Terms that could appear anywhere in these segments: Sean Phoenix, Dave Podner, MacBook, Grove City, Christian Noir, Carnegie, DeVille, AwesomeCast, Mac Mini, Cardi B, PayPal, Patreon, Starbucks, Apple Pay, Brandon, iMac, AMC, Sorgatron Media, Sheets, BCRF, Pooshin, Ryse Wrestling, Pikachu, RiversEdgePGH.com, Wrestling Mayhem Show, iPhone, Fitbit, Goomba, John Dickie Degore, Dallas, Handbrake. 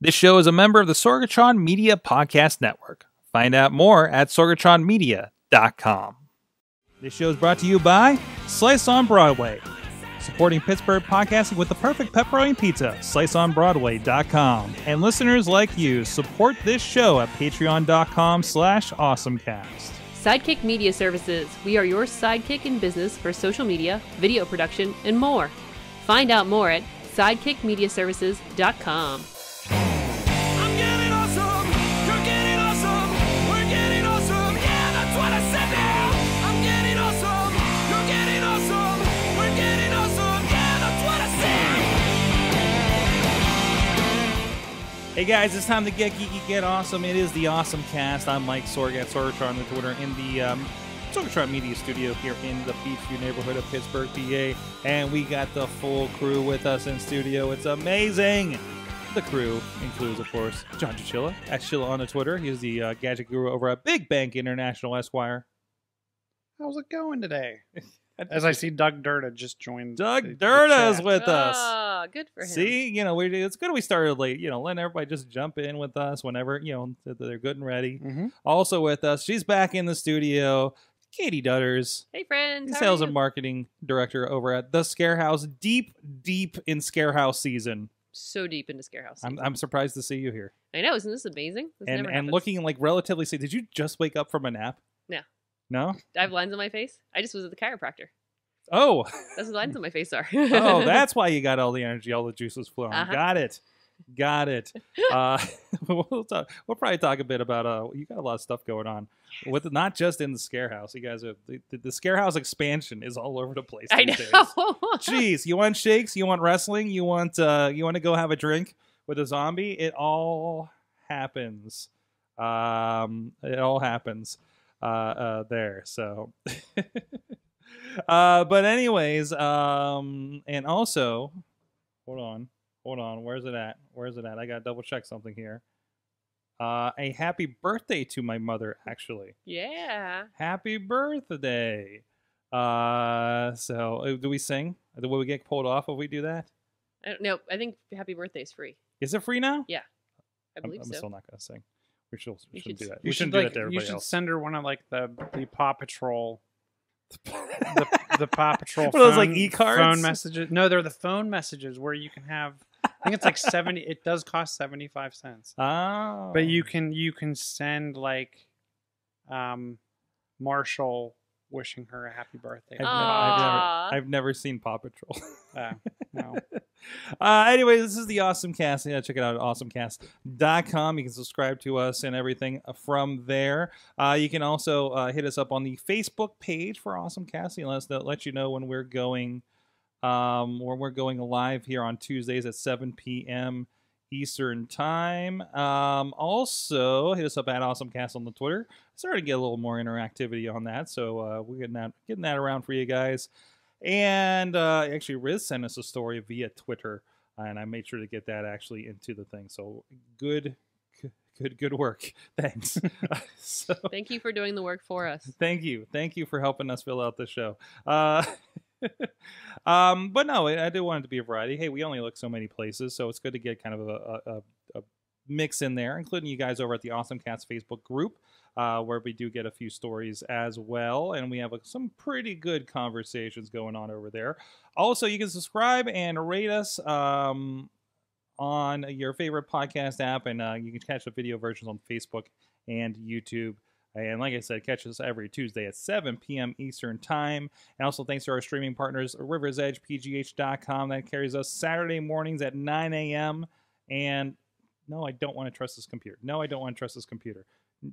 This show is a member of the Sorgatron Media Podcast Network. Find out more at sorgatronmedia.com. This show is brought to you by Slice on Broadway, supporting Pittsburgh podcasting with the perfect pepperoni pizza, sliceonbroadway.com. And listeners like you, support this show at patreon.com/awesomecast. Sidekick Media Services. We are your sidekick in business for social media, video production, and more. Find out more at sidekickmediaservices.com. Hey guys, it's time to get geeky, get awesome. It is the Awesome Cast. I'm Mike Sorg at Sorgatron on the Twitter in the Sorgatron Media Studio here in the Beachview neighborhood of Pittsburgh, PA. And we got the full crew with us in studio. It's amazing. The crew includes, of course, John Chichilla at Chilla on the Twitter. He's the gadget guru over at Big Bank International, Esquire. How's it going today? As I see, Doug Durda just joined. Doug Durda's with us. Ah, good for him. See, you know, it's good we started late. You know, letting everybody just jump in with us whenever, you know, they're good and ready. Mm-hmm. Also with us, she's back in the studio, Katie Dutters. Hey, friends. Sales and marketing director over at The Scarehouse. Deep, deep in Scarehouse season. So deep into Scarehouse season. I'm surprised to see you here. I know. Isn't this amazing? This never happens. And looking like relatively safe. Did you just wake up from a nap? No. No? I have lines on my face. I just was at the chiropractor. Oh. That's what lines on my face are. Oh, that's why you got all the energy, all the juices flowing. Uh-huh. Got it. Got it. We'll probably talk a bit about, you got a lot of stuff going on. Yes. With not just in the Scarehouse. You guys, the Scarehouse expansion is all over the place these days. Jeez, you want shakes? You want wrestling? You want to go have a drink with a zombie? It all happens. It all happens. There, so but anyways, and also hold on, where's it at? I gotta double check something here. A happy birthday to my mother, actually. Yeah, happy birthday. So do we sing? Will we get pulled off if we do that? I don't know. I think happy birthday is free. Is it free now? Yeah, I believe I'm still not gonna sing. We shouldn't do that. We shouldn't do that to everybody else. You should send her one of like the Paw Patrol, the Paw Patrol phone, those, like, e-cards? Phone messages. No, they're the phone messages where you can have. I think it's like 70. It does cost 75 cents. Oh, but you can send like, Marshall wishing her a happy birthday. I've never seen Paw Patrol. No. Anyway, this is the Awesome Cast. Yeah, check it out at awesomecast.com. You can subscribe to us and everything from there. You can also hit us up on the Facebook page for Awesome Cast. And let you know when we're going live here on Tuesdays at 7 p.m. Eastern time. Also hit us up at AwesomeCast on the Twitter. Starting to get a little more interactivity on that, so we're getting that around for you guys. And actually, Riz sent us a story via Twitter, and I made sure to get that actually into the thing. So good work. Thanks. Thank you for doing the work for us. Thank you for helping us fill out the show. But no, I do want it to be a variety. Hey, we only look so many places, so it's good to get kind of a mix in there, including you guys over at the Awesome Cats Facebook group, where we do get a few stories as well, and we have some pretty good conversations going on over there. Also, you can subscribe and rate us on your favorite podcast app, and you can catch the video versions on Facebook and YouTube. And like I said, catch us every Tuesday at 7 p.m. Eastern time. And also thanks to our streaming partners, RiversEdgePGH.com. That carries us Saturday mornings at 9 a.m. And no, I don't want to trust this computer. No, I don't want to trust this computer.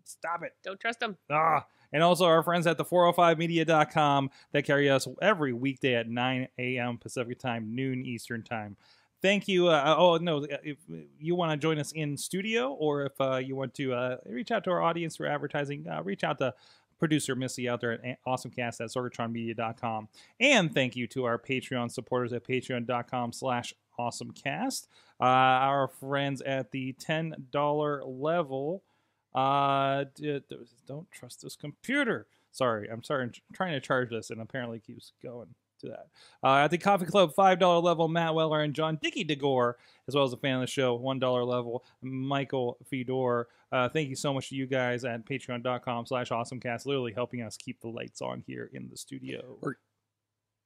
Stop it. Don't trust them. Ah. And also our friends at the405Media.com that carry us every weekday at 9 a.m. Pacific time, noon Eastern time. Thank you. If you want to join us in studio, or if you want to reach out to our audience through advertising, reach out to producer Missy out there at AwesomeCast at SorgatronMedia.com. And thank you to our Patreon supporters at Patreon.com/AwesomeCast. Our friends at the $10 level. Don't trust this computer. Sorry, I'm trying to charge this, and apparently it keeps going. to that. At the Coffee Club $5 level, Matt Weller and John Dickie Degore, as well as a fan of the show, $1 level, Michael Fedor. Thank you so much to you guys at patreon.com/awesomecast, literally helping us keep the lights on here in the studio.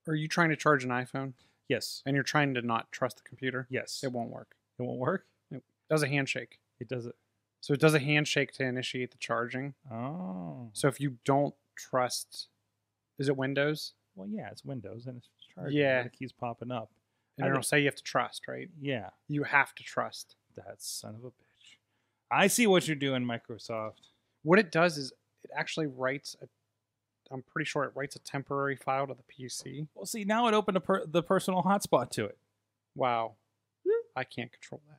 Are you trying to charge an iPhone? Yes. And you're trying to not trust the computer? Yes. It won't work. It won't work? It does a handshake. It does it. So it does a handshake to initiate the charging. Oh. So if you don't trust, is it Windows? Well, yeah, it's Windows and it's charging. Yeah. The key's popping up. And it'll say you have to trust, right? Yeah. You have to trust. That son of a bitch. I see what you're doing, Microsoft. What it does is it actually writes a, I'm pretty sure it writes a temporary file to the PC. Well, see, now it opened a the personal hotspot to it. Wow. I can't control that.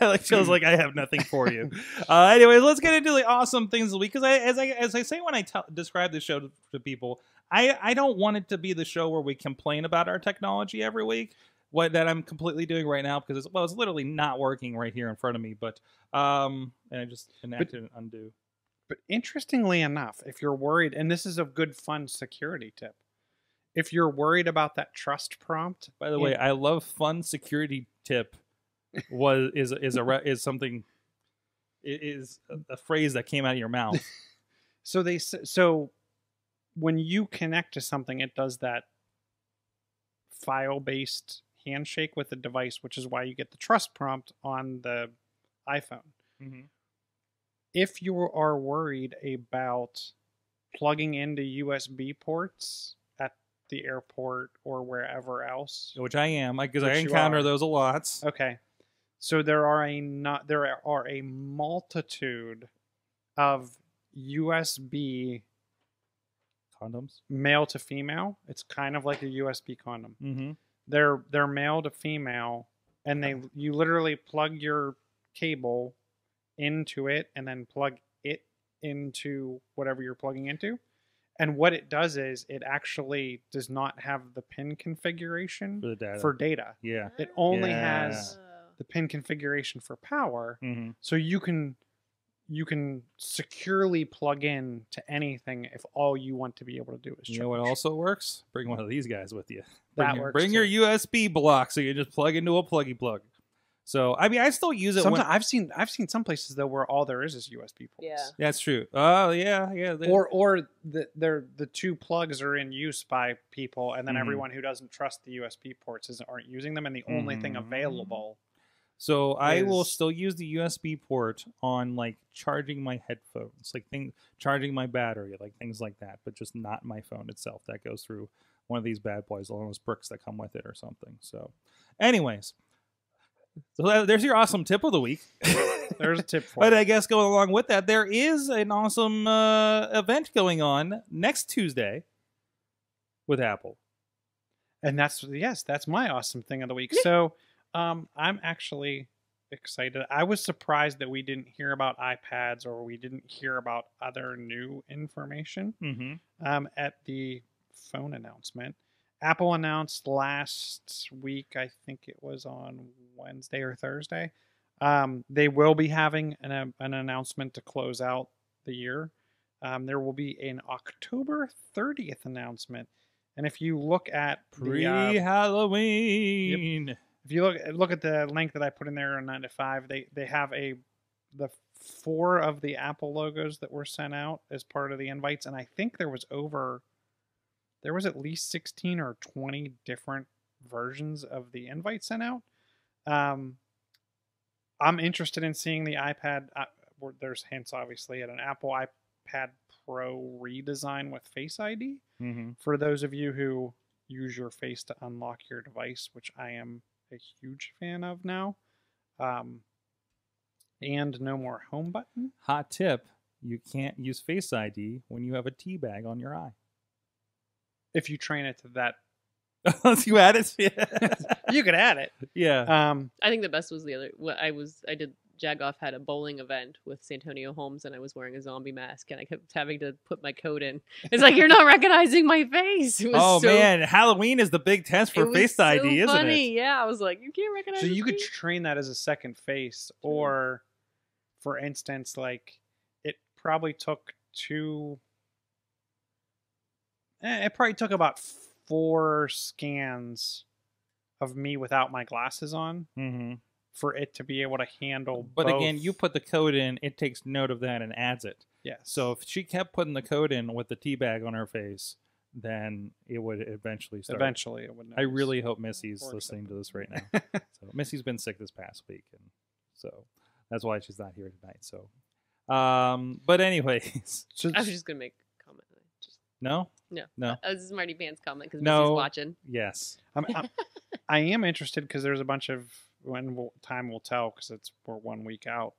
Like feels like I have nothing for you. Anyways, let's get into the awesome things of the week. Because as I say when I describe the show to people, I don't want it to be the show where we complain about our technology every week. What that I'm completely doing right now because it's, well, it's literally not working right here in front of me. But and I just enacted and undo. But interestingly enough, if you're worried, and this is a good fun security tip. If you're worried about that trust prompt, by the way, I love fun security tip. Was is a phrase that came out of your mouth. So when you connect to something, it does that file-based handshake with the device, which is why you get the trust prompt on the iPhone. Mm-hmm. If you are worried about plugging into USB ports the airport or wherever else, which I am, because I encounter those a lot. Okay, so there are a multitude of USB condoms, male to female. It's kind of like a USB condom. Mm-hmm. They're male to female, and you literally plug your cable into it, and then plug it into whatever you're plugging into. And what it does is it actually does not have the pin configuration for, data. Yeah. It only has the pin configuration for power. Mm-hmm. So you can securely plug in to anything if all you want to be able to do is charge. You know what also works? Bring one of these guys with you. Bring your USB block so you just plug into a pluggy plug. So I mean, I still use it. Sometimes I've seen some places though where all there is USB ports. Yeah, that's true. Oh yeah, yeah. Or the two plugs are in use by people, and then everyone who doesn't trust the USB ports aren't using them, and the only thing available. So I will still use the USB port on like charging my headphones, like charging my battery, like things like that, but just not my phone itself. That goes through one of these bad boys, along with bricks that come with it or something. So, anyways. So there's your awesome tip of the week. There's a tip for But I guess going along with that, there is an awesome event going on next Tuesday with Apple. And that's my awesome thing of the week. Yeah. So I'm actually excited. I was surprised that we didn't hear about iPads or we didn't hear about other new information at the phone announcement. Apple announced last week, I think it was on Wednesday or Thursday, they will be having an announcement to close out the year. There will be an October 30th announcement. And if you look at pre-Halloween, if you look at the link that I put in there on 9 to 5, they have the 4 of the Apple logos that were sent out as part of the invites. And I think there was at least 16 or 20 different versions of the invite sent out. I'm interested in seeing the iPad. There's hints, obviously, at an Apple iPad Pro redesign with Face ID. For those of you who use your face to unlock your device, which I am a huge fan of now. And no more home button. Hot tip. You can't use Face ID when you have a tea bag on your eye. If you train it to that. Unless you add it. Yeah. You could add it. Yeah. I think the best was the other. Jagoff had a bowling event with Santonio Holmes, and I was wearing a zombie mask, and I kept having to put my code in. It's like, you're not recognizing my face. Oh, man. Halloween is the big test for Face ID, isn't it? Yeah. I was like, you can't recognize me. So you could train that as a second face. Or, for instance, like, it probably took 2... It probably took about 4 scans of me without my glasses on for it to be able to handle both. Again, you put the code in, it takes note of that and adds it. Yes. So if she kept putting the code in with the tea bag on her face, then it would eventually start. Eventually it would notice. I really hope Missy's listening to this right now. So Missy's been sick this past week, and so that's why she's not here tonight. So, but anyways. I was just going to make a comment. No? No. No. This is Marty Van's comment because Missy's watching. Yes. I am interested because there's a bunch of, time will tell because we're 1 week out.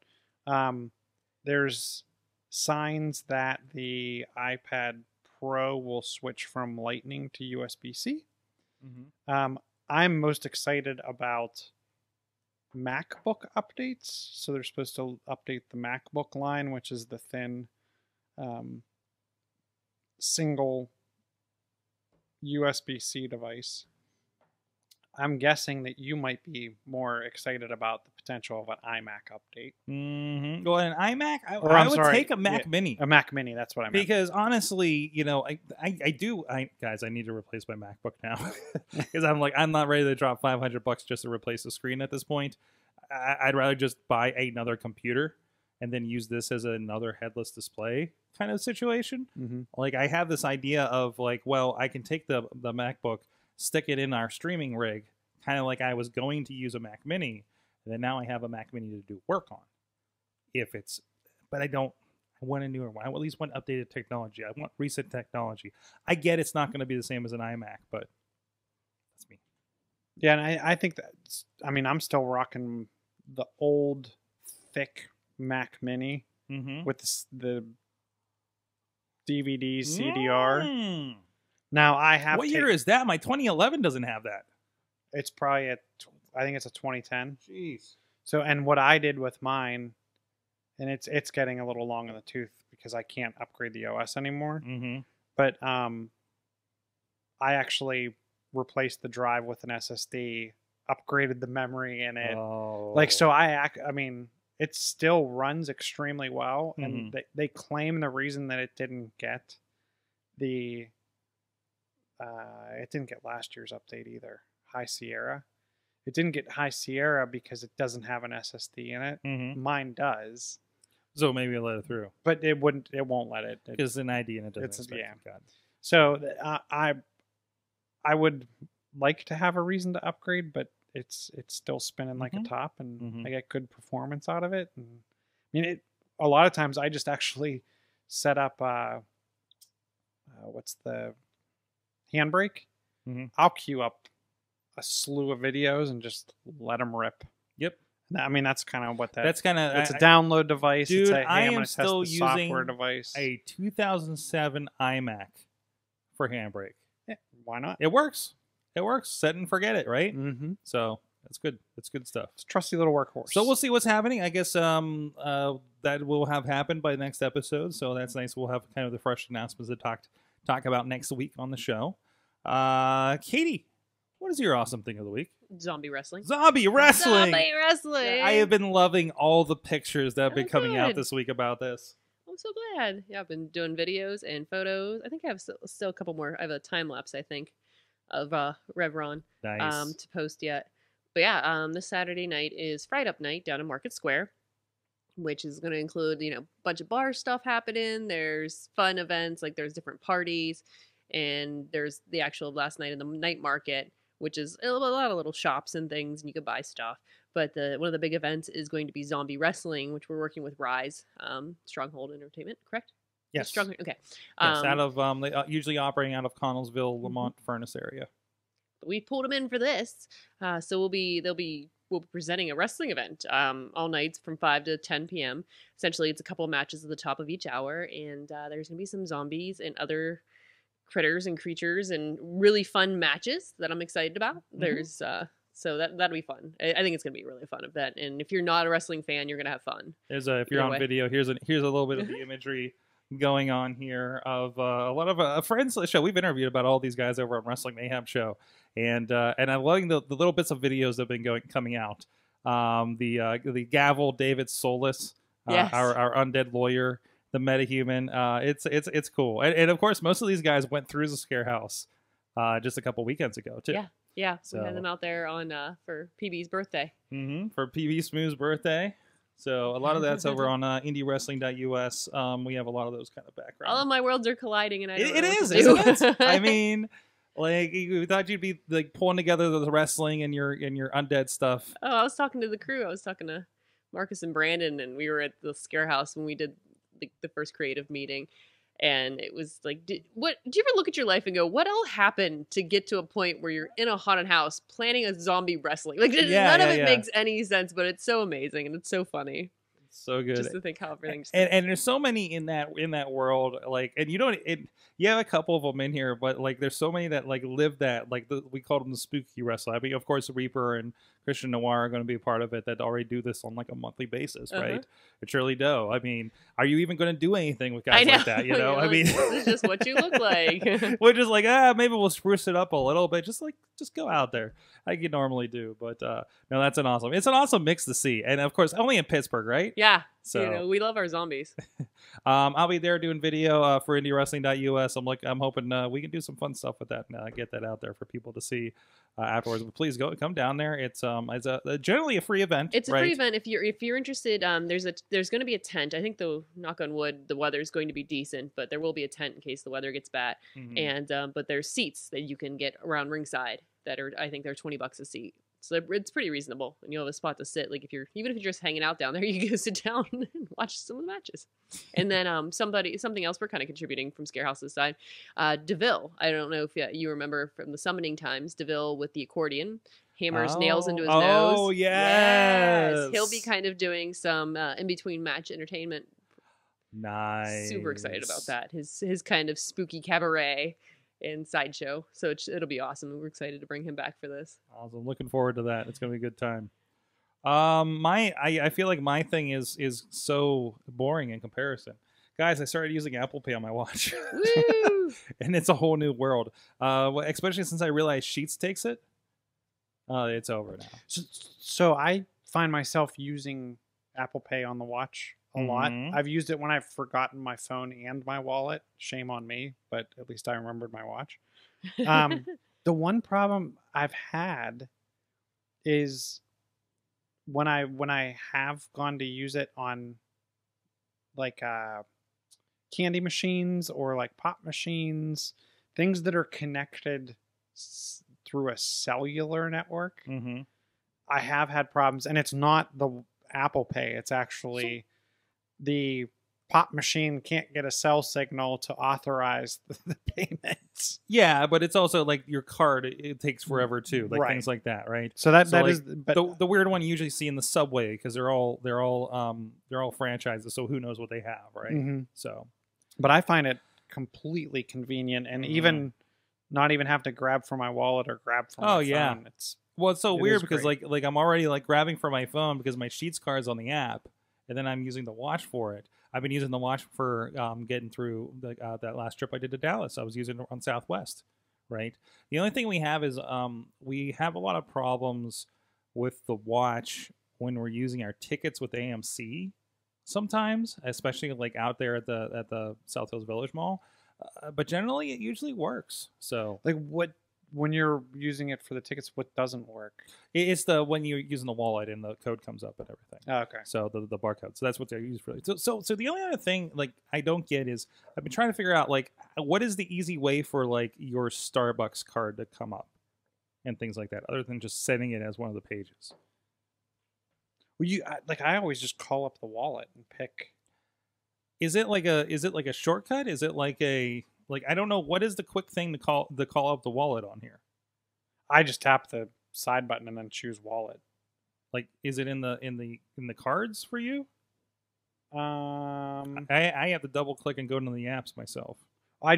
There's signs that the iPad Pro will switch from Lightning to USB-C. I'm most excited about MacBook updates. So they're supposed to update the MacBook line, which is the thin single USB-C device. I'm guessing that you might be more excited about the potential of an iMac update. Well, an iMac, I would take a Mac Mini. A Mac Mini, that's what I meant. Because honestly, you know, guys, I need to replace my MacBook now because I'm not ready to drop $500 just to replace the screen at this point. I'd rather just buy another computer and then use this as another headless display kind of situation. Like I have this idea of like, well, I can take the MacBook, stick it in our streaming rig, kind of like I was going to use a Mac Mini, and then now I have a Mac Mini to do work on. But I want a newer one. I at least want updated technology. I want recent technology. I get it's not going to be the same as an iMac, but that's me. Yeah, and I think that's, I mean, I'm still rocking the old, thick Mac Mini with the DVD, CDR. Now I have. What year is that? My 2011 doesn't have that. It's probably I think it's a 2010. Jeez. So, and what I did with mine, and it's getting a little long in the tooth because I can't upgrade the OS anymore. But I actually replaced the drive with an SSD, upgraded the memory in it. Like so, I mean, it still runs extremely well, and they claim the reason that it didn't get the. It didn't get last year's update either. High Sierra. It didn't get High Sierra because it doesn't have an SSD in it. Mine does. So maybe it'll let it through. But it wouldn't. It won't let it. It's an ID and it doesn't. God. So I would like to have a reason to upgrade, but it's still spinning like a top, and I get good performance out of it. And I mean, a lot of times I just actually set up what's the Handbrake, I'll queue up a slew of videos and just let them rip. I mean, that's kind of what that's kind of. It's a download device. Dude, it's a, hey, I'm gonna still test the software device. A 2007 iMac for Handbrake. Yeah, why not? It works. It works. Set and forget it, right? So that's good. That's good stuff. It's a trusty little workhorse. So we'll see what's happening. I guess that will have happened by next episode. So that's nice. We'll have kind of the fresh announcements that talk about next week on the show. Katie, what is your awesome thing of the week? Zombie wrestling. Zombie wrestling. Zombie wrestling. Yeah, I have been loving all the pictures that have been coming out this week about this. I'm so glad. Yeah, I've been doing videos and photos. I think I have still a couple more. I have a time lapse, I think, of Revron to post yet. But yeah, this Saturday night is Fried Up Night down in Market Square, which is going to include, you know, a bunch of bar stuff happening. There's fun events, like there's different parties, and there's the actual last night in the night market, which is a lot of little shops and things, and you can buy stuff. But one of the big events is going to be zombie wrestling, which we're working with Ryse, Stronghold Entertainment, correct? Yes. Stronghold, okay. Yes, out of, they usually operating out of Connellsville, Lamont Furnace area. We pulled them in for this, so we'll be presenting a wrestling event all nights from 5 to 10 p.m. Essentially, it's a couple of matches at the top of each hour, and there's going to be some zombies and other critters and creatures and really fun matches that I'm excited about. There's so that'll be fun. I think it's going to be a really fun event, and if you're not a wrestling fan, you're going to have fun. If you're on video, here's a little bit of the imagery going on here of a lot of friends of the show. We've interviewed about all these guys over on Wrestling Mayhem Show, and I'm loving the little bits of videos that have been coming out. The Gavel, David Solis, our undead lawyer, the MetaHuman. It's cool. And of course, most of these guys went through the Scarehouse just a couple weekends ago, too. Yeah. Yeah, so we had them out there on for PB's birthday. Mm-hmm, for PB Smooth's birthday. So a lot of that's over on indiewrestling.us. We have a lot of those kind of backgrounds. All of my worlds are colliding, and I don't know what to do. I mean, like, you thought you'd be like pulling together the wrestling and your undead stuff. Oh, I was talking to the crew. I was talking to Marcus and Brandon, and we were at the Scarehouse when we did like the first creative meeting. And it was like, do you ever look at your life and go, what all happened to get to a point where you're in a haunted house planning a zombie wrestling? Like, none of it makes any sense, but it's so amazing and it's so funny. It's so good. Just to think how everything. And there's so many in that world, like, and you don't. You have a couple of them in here, but like, there's so many that like live that. Like, we called them the spooky wrestling. I mean, of course, Reaper and Christian Noir are going to be a part of it that already do this on like a monthly basis, right? It surely do. I mean, are you even going to do anything with guys like that? You know, I mean, this is just what you look like. We're just like, maybe we'll spruce it up a little bit. Just go out there like you normally do. But no, that's an awesome mix to see. And of course, only in Pittsburgh, right? Yeah. So, you know, we love our zombies. I'll be there doing video for indiewrestling.us. I'm hoping we can do some fun stuff with that and get that out there for people to see afterwards. But please come down there. It's generally a free event. It's a free event if you're interested. There's going to be a tent. I think, though, knock on wood, the weather is going to be decent, but there will be a tent in case the weather gets bad. Mm-hmm. And but there's seats that you can get around ringside that are, I think they're $20 a seat. So it's pretty reasonable, and you'll have a spot to sit. Like, even if you're just hanging out down there, you can go sit down and watch some of the matches. And then something else we're kind of contributing from Scarehouse's side, DeVille. I don't know if you remember from the Summoning Times, DeVille with the accordion hammers nails into his nose. Oh yes, he'll be kind of doing some in between match entertainment. Nice. Super excited about that. His kind of spooky cabaret and sideshow, so it'll be awesome. We're excited to bring him back for this. Awesome, looking forward to that. It's gonna be a good time. I feel like my thing is so boring in comparison, guys. I started using Apple Pay on my watch. Woo! And it's a whole new world, especially since I realized Sheets takes it. It's over now. So I find myself using Apple Pay on the watch a lot. I've used it when I've forgotten my phone and my wallet. Shame on me, but at least I remembered my watch. The one problem I've had is when I have gone to use it on like candy machines or like pop machines, things that are connected through a cellular network. I have had problems, and it's not the Apple Pay. It's actually the pop machine can't get a cell signal to authorize the payments. Yeah, but it's also like your card, it takes forever too, like things like that, right? So that like, is the weird one you usually see in the subway, because they're all franchises, so who knows what they have, right? So, but I find it completely convenient, and even not even have to grab for my wallet or grab for my phone. It's so weird because like I'm already like grabbing for my phone because my Sheets card's on the app. And then I'm using the watch for it. I've been using the watch for getting through that last trip I did to Dallas. I was using it on Southwest, right? The only thing we have is we have a lot of problems with the watch when we're using our tickets with AMC sometimes, especially like out there at the South Hills Village Mall. But generally, it usually works. So, like, what? When you're using it for the tickets, what doesn't work? It's when you're using the wallet and the code comes up and everything. Oh, okay. So the barcode. So that's what they're used for. So the only other thing like I don't get is I've been trying to figure out like what is the easy way for like your Starbucks card to come up and things like that, other than just setting it as one of the pages. Well, I always just call up the wallet and pick. Is it like a shortcut? Is it like a I don't know, what is the quick thing to call up the wallet on here? I just tap the side button and then choose wallet. Like, is it in the cards for you? I have to double click and go into the apps myself. I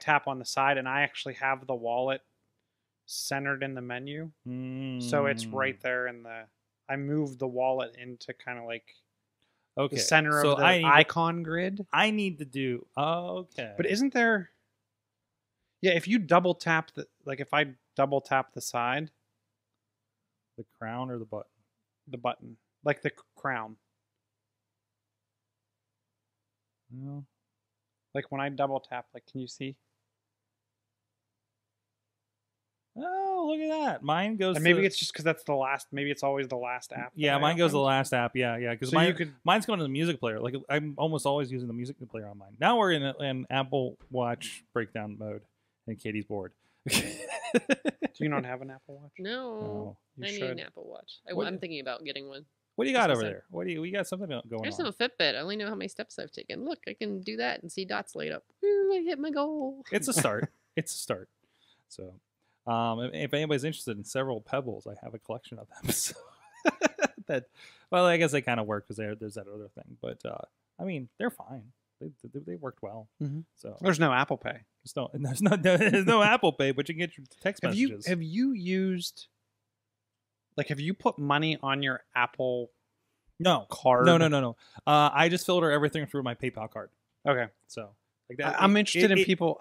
tap on the side, and I actually have the wallet centered in the menu, so it's right there in the. I moved the wallet into kind of like. Okay. The center of the icon grid. I need to do okay. But isn't there? Yeah, if you double tap the if I double tap the side, the crown or the button, the button, like the crown. No. Like when I double tap, like, can you see? Oh, look at that. Mine goes. And maybe it's just because that's the last. Maybe it's always the last app. Yeah, mine goes to the last app. Yeah, yeah. Because so mine's going to the music player. Like I'm almost always using the music player on mine. Now we're in an Apple Watch breakdown mode, and Katie's bored. Do you not have an Apple Watch? No, no. I need an Apple Watch. I'm thinking about getting one. What do you got over there? We got something going on. There's no Fitbit. I only know how many steps I've taken. Look, I can do that and see dots laid up. I hit my goal. It's a start. It's a start. So, if anybody's interested in several Pebbles, I have a collection of them. So that, well, I guess they kind of work because there's that other thing. But I mean, they're fine. They worked well. Mm-hmm. So there's no Apple Pay. There's no Apple Pay, but you can get your text messages. Have you used? Like, have you put money on your Apple card? No. I just filter everything through my PayPal card. Okay. So like that. I'm interested in people.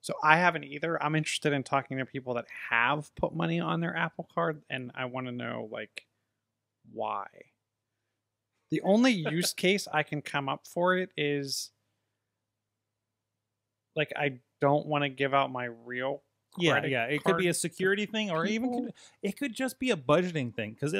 So I haven't either. I'm interested in talking to people that have put money on their Apple card, and I want to know, like, why. The only use case I can come up for it is, like, I don't want to give out my real credit. Yeah, yeah. It could be a security thing, or even it could just be a budgeting thing. Because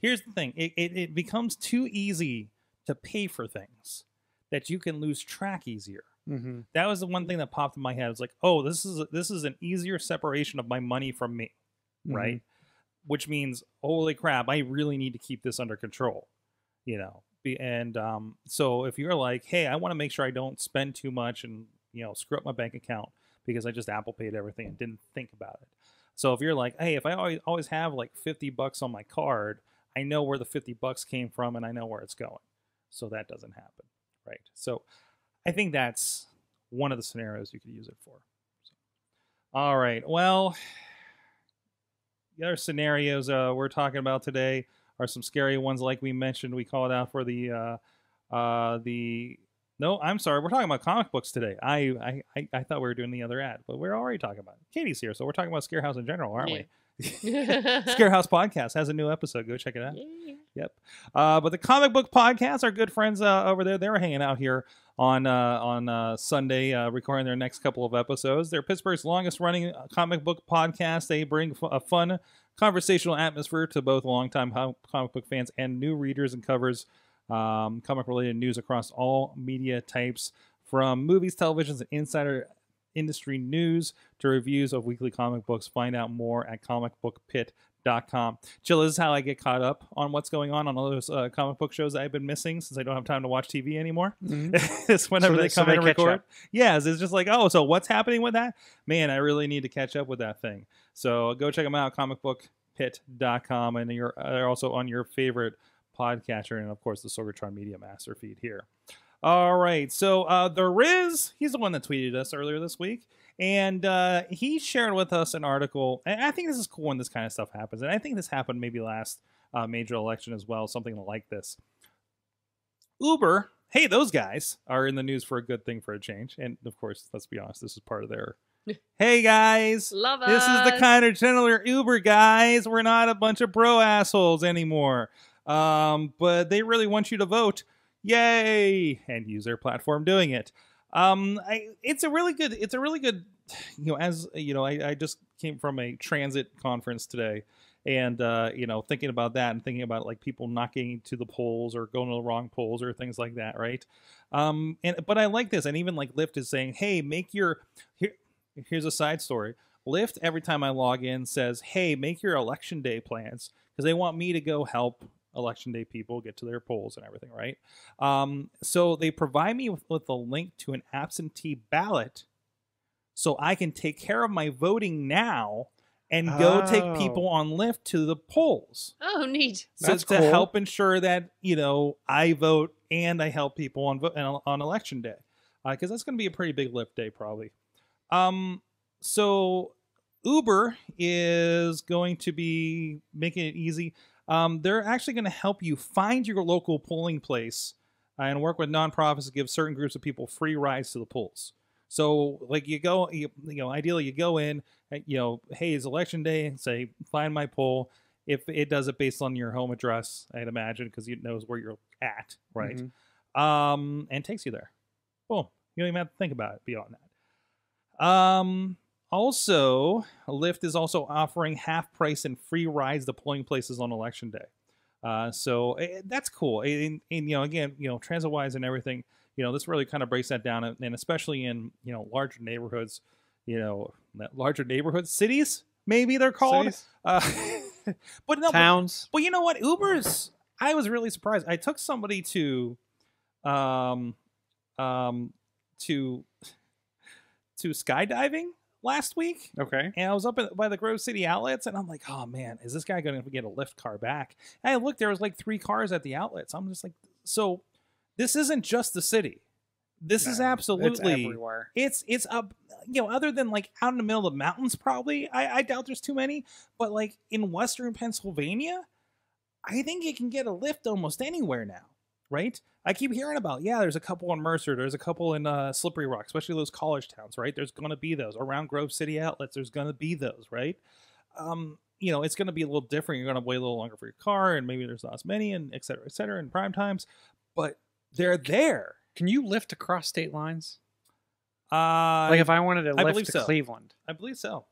here's the thing: it becomes too easy to pay for things that you can lose track easier. Mm-hmm. That was the one thing that popped in my head. I was like, oh, this is an easier separation of my money from me, mm-hmm. right? Which means, holy crap, I really need to keep this under control, you know. And so if you're like, hey, I want to make sure I don't spend too much and screw up my bank account, because I just Apple Paid everything and didn't think about it. So if you're like, hey, if I always have like $50 on my card, I know where the $50 came from and I know where it's going. So that doesn't happen, right? So I think that's one of the scenarios you could use it for. So, all right. Well, the other scenarios we're talking about today are some scary ones. Like we mentioned, we called out for the... No, I'm sorry. We're talking about comic books today. I thought we were doing the other ad, but we're already talking about it. Katie's here, so we're talking about Scarehouse in general, aren't we? Scarehouse Podcast has a new episode. Go check it out. Yeah. Yep. But the comic book podcast, our good friends over there, they were hanging out here on Sunday, recording their next couple of episodes. They're Pittsburgh's longest-running comic book podcast. They bring a fun conversational atmosphere to both longtime comic book fans and new readers, and covers comic-related news across all media types, from movies, televisions, and insider industry news to reviews of weekly comic books. Find out more at comicbookpit.com. Jill, this is how I get caught up on what's going on all those comic book shows I've been missing since I don't have time to watch TV anymore. Mm-hmm. It's whenever they come in and record. Yeah, it's just like, oh, so what's happening with that? Man, I really need to catch up with that thing. So go check them out, comicbookpit.com, and they're also on your favorite podcatcher, and of course the Sorgatron Media master feed here. All right, so the Riz, he's the one that tweeted us earlier this week, and he shared with us an article, and I think this is cool when this kind of stuff happens, and I think this happened maybe last major election as well, something like this. Uber, hey, those guys are in the news for a good thing for a change, and of course, let's be honest, this is part of their hey guys, love us. This is the kind of general Uber guys. We're not a bunch of bro assholes anymore. But they really want you to vote, yay, and use their platform doing it. It's a really good, I just came from a transit conference today, and, thinking about that and thinking about like people not getting to the polls or going to the wrong polls or things like that. Right. But I like this. And even like Lyft is saying, hey, here's a side story. Lyft, every time I log in, says, hey, make your election day plans, because they want me to go help election day people get to their polls and everything, right? So they provide me with a link to an absentee ballot so I can take care of my voting now and go take people on Lyft to the polls. Oh, neat. So it's cool. To help ensure that, I vote and I help people on election day, because that's going to be a pretty big Lyft day probably. So Uber is going to be making it easy. They're actually going to help you find your local polling place and work with nonprofits to give certain groups of people free rides to the polls. So like ideally you go in, hey, it's election day, and say, find my poll. If it does it based on your home address, I'd imagine, because it knows where you're at, right? Mm-hmm. and takes you there. Boom. You don't even have to think about it beyond that. Also, Lyft is also offering half price and free rides deploying places on election day. So that's cool. And, you know, again, you know, transit wise and everything, you know, this really kind of breaks that down. And especially in, you know, larger neighborhoods, cities, maybe they're called. Cities? But no, towns. But you know what? Uber's, I was really surprised. I took somebody to skydiving last week. Okay. And I was up by the Grove City outlets, and I'm like, oh man, is this guy going to get a Lyft car back? And I looked, there was like 3 cars at the outlets. I'm just like, so this isn't just the city. This is absolutely, it's everywhere. It's up, you know, other than like out in the middle of the mountains, probably, I doubt there's too many, but like in Western Pennsylvania, I think you can get a Lyft almost anywhere now. Right? I keep hearing about, yeah, there's a couple in Mercer. There's a couple in Slippery Rock, especially those college towns, right? There's going to be those. Around Grove City outlets, there's going to be those, right? You know, it's going to be a little different. You're going to wait a little longer for your car, and maybe there's not as many, and et cetera, in prime times. But they're there. Can you Lyft across state lines? Like if I wanted to Lyft to Cleveland. I believe so.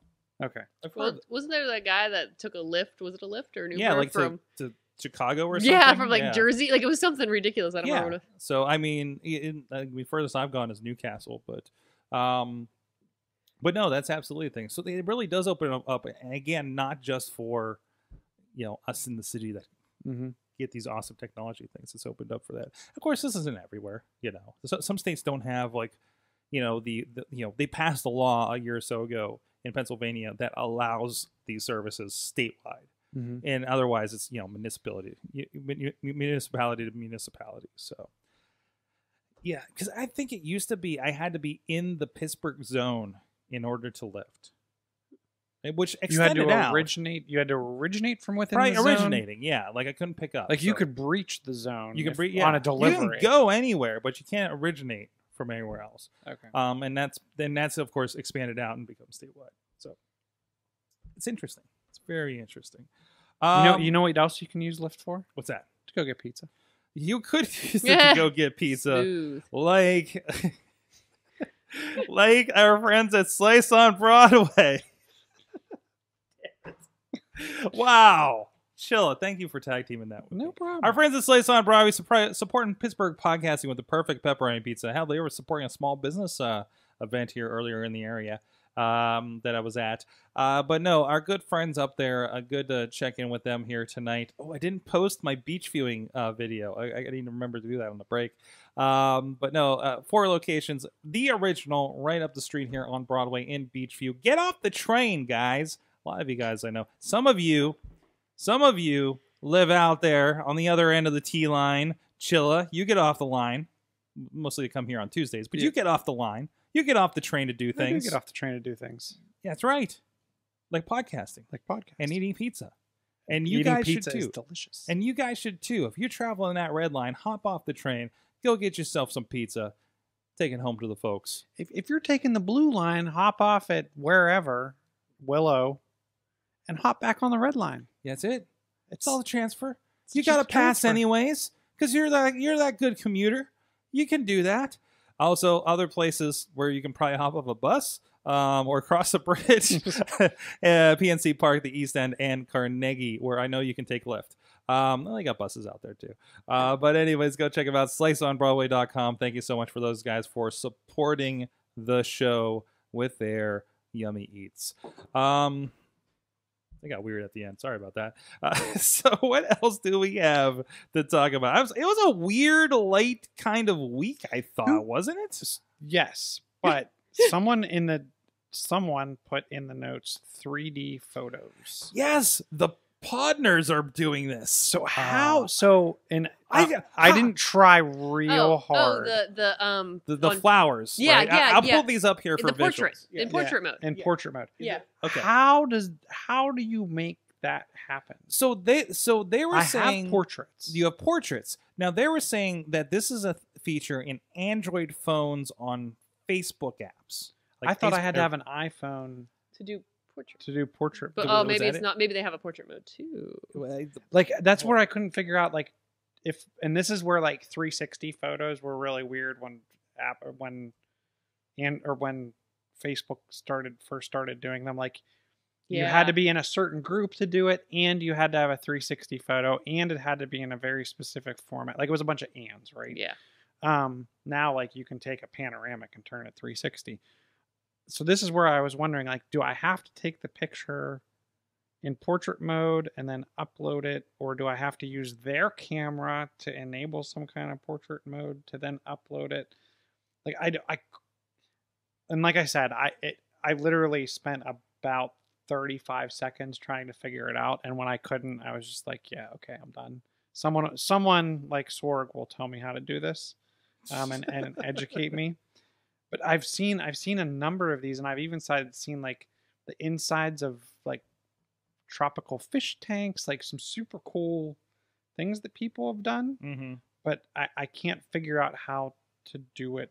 Okay. Well, wasn't there that guy that took a Lyft? Was it a Lyft or an Uber? Yeah, like from... to Chicago or something? Yeah, from like Jersey. Like it was something ridiculous. I don't know. What so, I mean, the furthest I've gone is Newcastle, but no, that's absolutely a thing. So it really does open up, and again, not just for, you know, us in the city that get these awesome technology things. It's opened up for that. Of course, this isn't everywhere, you know. So, some states don't have like, you know, you know, they passed a law a year or so ago in Pennsylvania that allows these services statewide. And otherwise, it's, you know, municipality to municipality. So, yeah, because I think it used to be I had to be in the Pittsburgh zone in order to Lyft, which extended out. You had to originate from within the zone? Originating, yeah. Like I couldn't pick up. Like you could breach the zone on a delivery. You can go anywhere, but you can't originate from anywhere else. Okay. And that's of course expanded out and become statewide. So it's interesting. Very interesting. You know what else you can use Lyft for? What's that? To go get pizza. You could use it to go get pizza. Smooth. Like our friends at Slice on Broadway. Wow. Chilla, thank you for tag teaming that one. No problem. Our friends at Slice on Broadway supporting Pittsburgh podcasting with the perfect pepperoni pizza. Hell, they were supporting a small business event here earlier in the area. That I was at. But no, our good friends up there, good to check in with them here tonight. Oh, I didn't post my beach viewing video. I didn't even remember to do that on the break. But no, 4 locations. The original right up the street here on Broadway in Beachview. Get off the train, guys. A lot of you guys I know. Some of you live out there on the other end of the T line. Chilla, you get off the line. Mostly you come here on Tuesdays, but you get off the line. You get off the train to do things. You get off the train to do things. Yeah, that's right. Like podcasting. And eating pizza. And you guys should too. Eating pizza is delicious. And you guys should too. If you're traveling that red line, hop off the train. Go get yourself some pizza. Take it home to the folks. If you're taking the blue line, hop off at wherever, Willow, and hop back on the red line. Yeah, that's it. It's all the transfer. You got to pass anyways because you're that good commuter. You can do that. Also, other places where you can probably hop off a bus or cross a bridge, PNC Park, the East End, and Carnegie, where I know you can take Lyft. Well, they got buses out there, too. But anyways, go check them out, sliceonbroadway.com. Thank you so much for those guys for supporting the show with their yummy eats. They got weird at the end. Sorry about that. So what else do we have to talk about? It was a weird, late kind of week, I thought, wasn't it? Yes, but someone put in the notes 3D photos. Yes, the Podners are doing this. So how? I didn't try real hard. Oh, the flowers. Yeah, right? Yeah. I'll pull these up here for visuals. In portrait mode. Yeah. Okay. How do you make that happen? So they were saying I have portraits. You have portraits. Now they were saying that this is a feature in Android phones on Facebook apps. Like I thought I had to have an iPhone to do. Portrait, but maybe it's not. Maybe they have a portrait mode too. Like that's where I couldn't figure out. Like, and this is where like 360 photos were really weird when Facebook first started doing them. Like, yeah. You had to be in a certain group to do it, and you had to have a 360 photo, and it had to be in a very specific format. Like, it was a bunch of ands, right? Yeah. Now, like, you can take a panoramic and turn it 360. So this is where I was wondering, like, do I have to take the picture in portrait mode and then upload it, or do I have to use their camera to enable some kind of portrait mode to then upload it? Like, and like I said, I literally spent about 35 seconds trying to figure it out, and when I couldn't, I was just like, yeah, okay, I'm done. Someone like Sorg will tell me how to do this, and educate me. But I've seen a number of these, and I've even seen like the insides of like tropical fish tanks, like some super cool things that people have done. Mm-hmm. But I can't figure out how to do it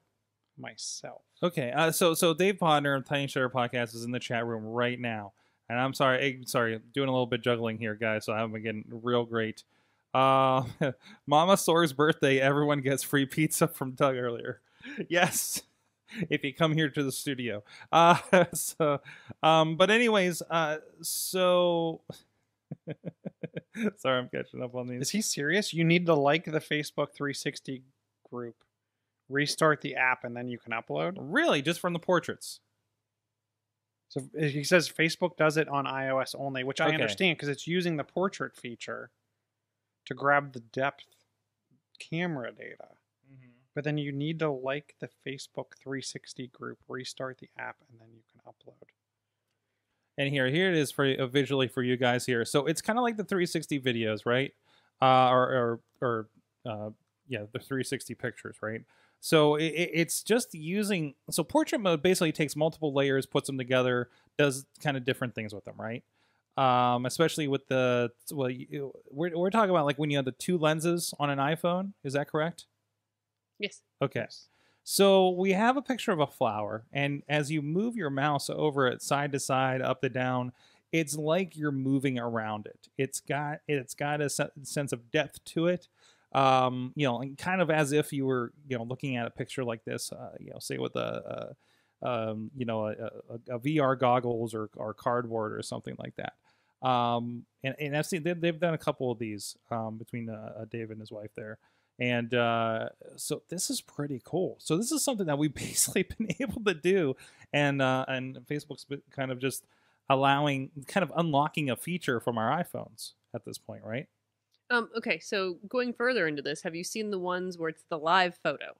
myself. Okay, so Dave Podner of Tiny Shutter Podcast is in the chat room right now, and I'm sorry, doing a little bit juggling here, guys. So I'm getting real great. Mama Sor's birthday. Everyone gets free pizza from Doug earlier. Yes, if you come here to the studio. But anyways, so. Sorry, I'm catching up on these. Is he serious? You need to like the Facebook 360 group. Restart the app, and then you can upload? Really? Just from the portraits? So he says Facebook does it on iOS only, which I understand, because it's using the portrait feature to grab the depth camera data. Mm-hmm. But then you need to like the Facebook 360 group, restart the app, and then you can upload. And here it is for visually for you guys here. So it's kind of like the 360 videos, right? Yeah, the 360 pictures, right? So it's just using... So portrait mode basically takes multiple layers, puts them together, does kind of different things with them, right? Especially with the... Well, we're talking about like when you have the two lenses on an iPhone. Is that correct? Yes. Okay. Yes. So we have a picture of a flower, and as you move your mouse over it side to side, up to down, it's like you're moving around it. It's got a sense of depth to it. And kind of as if you were, looking at a picture like this, say with a VR goggles or cardboard or something like that. And I've seen they've done a couple of these between Dave and his wife there. And so this is pretty cool. So this is something that we've basically been able to do, and Facebook's kind of just unlocking a feature from our iPhones at this point, right? Okay, so going further into this, have you seen the ones where it's the live photo?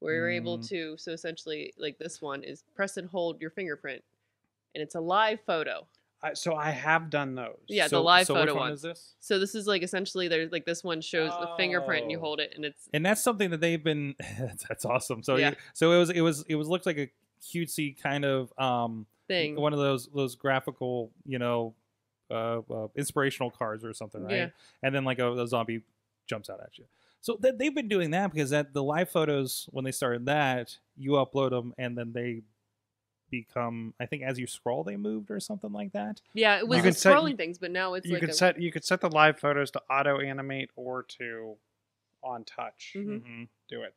Where you're able to, so essentially, like this one, is press and hold your fingerprint, and it's a live photo. So I have done those. Yeah, the live photo one. So which one is this? So this is like, essentially, there's like this one shows the fingerprint, and you hold it, and it's... And that's something that they've been... That's awesome. So yeah. So it looked like a cutesy kind of... thing. One of those graphical, inspirational cards or something, right? Yeah. And then like a zombie jumps out at you. So they've been doing that because the live photos, when they started that, you upload them and then they become, I think as you scroll, they moved or something like that. Yeah, it was scrolling things, but now it's you could set the live photos to auto animate or to on touch. Mm-hmm. Do it.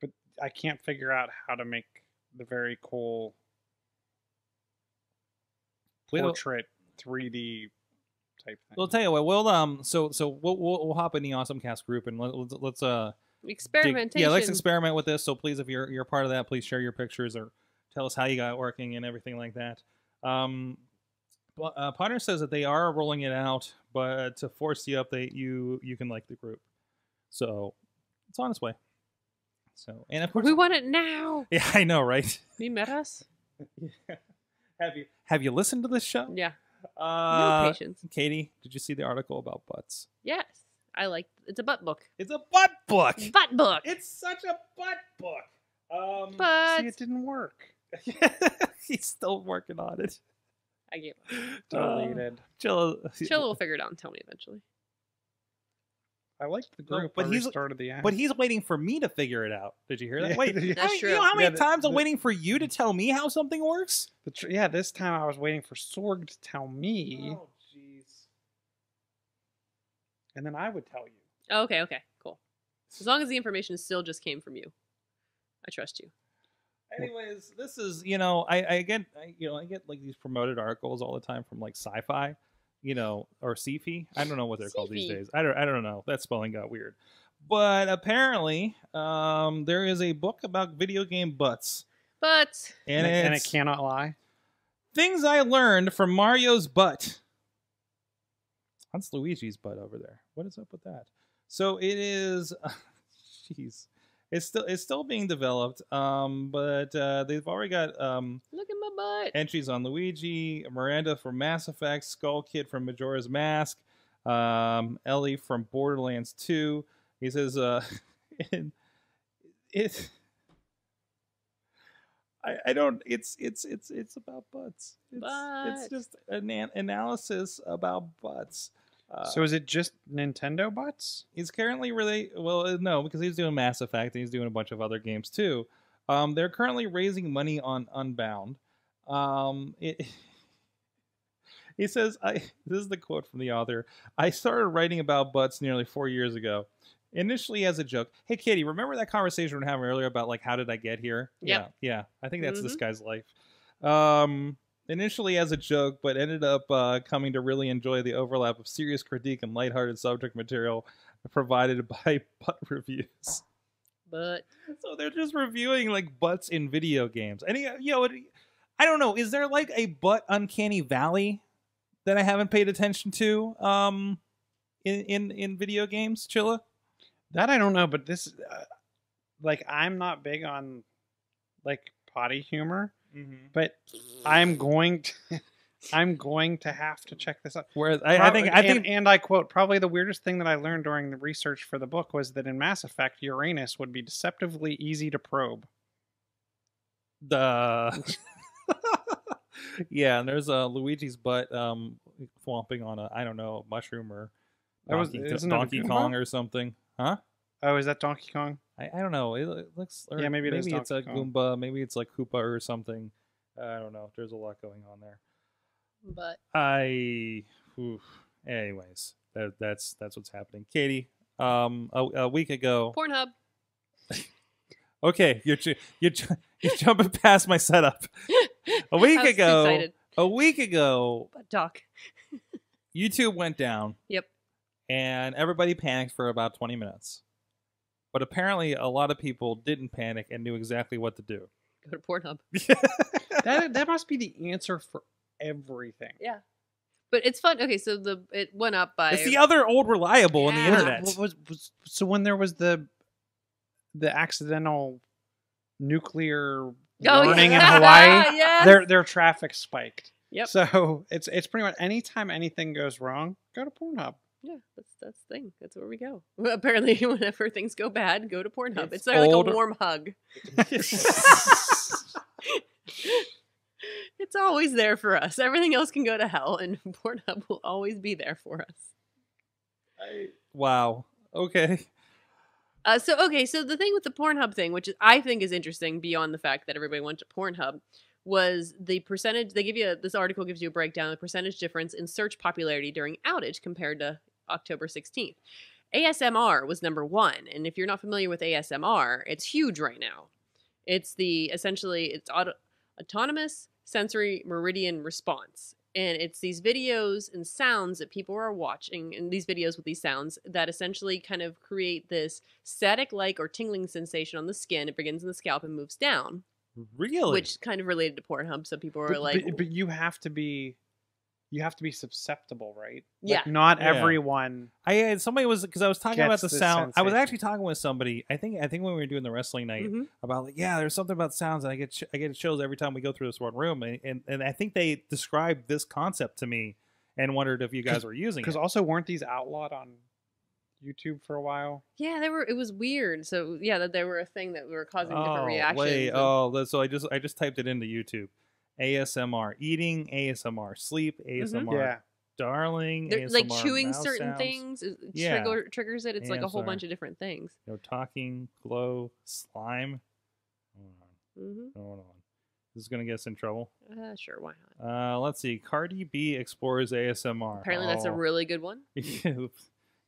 But I can't figure out how to make the very cool portrait 3D type thing. We'll tell you what. We'll we'll hop in the Awesome Cast group and let's experimentation. Let's experiment with this. So please, if you're part of that, please share your pictures or tell us how you got it working and everything like that. Potter says that they are rolling it out, but to force the update, you can like the group. So it's on its way. So and of course we want it now. Yeah, I know, right? You met us. Yeah. Have you listened to this show? Yeah. No patience. Katie, did you see the article about butts? Yes, I like. It's a butt book. It's a butt book. Butt book. It's such a butt book. But see, it didn't work. He's still working on it. I gave up. Deleted. Chill will figure it out and tell me eventually. I liked the group, but he started the app. But he's waiting for me to figure it out. Did you hear that? Yeah. Wait, that's true. You know how many times I'm waiting for you to tell me how something works? Yeah, this time I was waiting for Sorg to tell me. Oh, jeez. And then I would tell you. Oh, okay, okay, cool. As long as the information still just came from you, I trust you. Anyways, this is, you know, I get like these promoted articles all the time from like Sci-Fi, you know, or Sci-Fi. I don't know what they're called these days. I don't know. That spelling got weird. But apparently, there is a book about video game butts. Butts. And it cannot lie. Things I learned from Mario's butt. That's Luigi's butt over there. What is up with that? So it is, jeez. It's still being developed, but they've already got look at my butt entries on Luigi, Miranda from Mass Effect, Skull Kid from Majora's Mask, Ellie from Borderlands 2. He says, it's about butts. It's just an analysis about butts. So is it just Nintendo butts? He's currently really... Well, no, because he's doing Mass Effect and he's doing a bunch of other games too. They're currently raising money on Unbound. He says, this is the quote from the author. I started writing about butts nearly 4 years ago. Initially as a joke. Hey, Katie, remember that conversation we were having earlier about, like, how did I get here? Yep. Yeah. Yeah. I think that's this guy's life. Initially as a joke, but ended up coming to really enjoy the overlap of serious critique and lighthearted subject material provided by butt reviews. But so they're just reviewing like butts in video games. And you know, I don't know. Is there like a butt uncanny valley that I haven't paid attention to in video games, Chilla? That I don't know, but this like I'm not big on like potty humor. Mm-hmm. But I'm going to have to check this out. Whereas I think, and I quote, probably the weirdest thing that I learned during the research for the book was that in Mass Effect, Uranus would be deceptively easy to probe. Yeah, and there's Luigi's butt thwomping on a, I don't know, mushroom or Donkey Kong or something, huh? Oh, is that Donkey Kong? I don't know. It looks... Yeah, maybe it's a Goomba. Maybe it's like Koopa or something. I don't know. There's a lot going on there. But... Anyways, that's what's happening. Katie, a week ago... Pornhub. Okay, you're jumping past my setup. A week ago... Excited. A week ago... But Doc. YouTube went down. Yep. And everybody panicked for about 20 minutes. But apparently, a lot of people didn't panic and knew exactly what to do. Go to Pornhub. that must be the answer for everything. Yeah, but it's fun. Okay, so it went up by. It's the other old reliable on the internet. So when there was the accidental nuclear warning in Hawaii, their traffic spiked. Yep. So it's pretty much anytime anything goes wrong, go to Pornhub. Yeah, that's the thing. That's where we go. Well, apparently, whenever things go bad, go to Pornhub. It's like a warm hug. It's always there for us. Everything else can go to hell, and Pornhub will always be there for us. Wow. Okay. So the thing with the Pornhub thing, which I think is interesting beyond the fact that everybody went to Pornhub, was the percentage. They give you this article gives you a breakdown of the percentage difference in search popularity during outage compared to October 16th. ASMR was #1. And if you're not familiar with ASMR, it's huge right now. It's essentially autonomous sensory meridian response. And it's these videos and sounds that people are watching, and these videos with these sounds that essentially kind of create this static-like or tingling sensation on the skin. It begins in the scalp and moves down. Really? Which kind of related to Pornhub. So people are like... But you have to be susceptible, right? Yeah. Like not everyone. Because I was talking about the sound. Sensation. I was actually talking with somebody. I think when we were doing the wrestling night about like, yeah, there's something about sounds, and I get chills every time we go through this one room, and I think they described this concept to me and wondered if you guys were using it. Because also weren't these outlawed on YouTube for a while? Yeah, they were. It was weird. So yeah, that they were a thing that were causing different reactions. So I just typed it into YouTube. ASMR eating, ASMR sleep, ASMR darling, ASMR like chewing certain sounds. Things. Triggers it. It's like a whole bunch of different things. No talking, glow, slime. Hold on. This is gonna get us in trouble. Sure, why not? Let's see. Cardi B explores ASMR. Apparently, that's a really good one.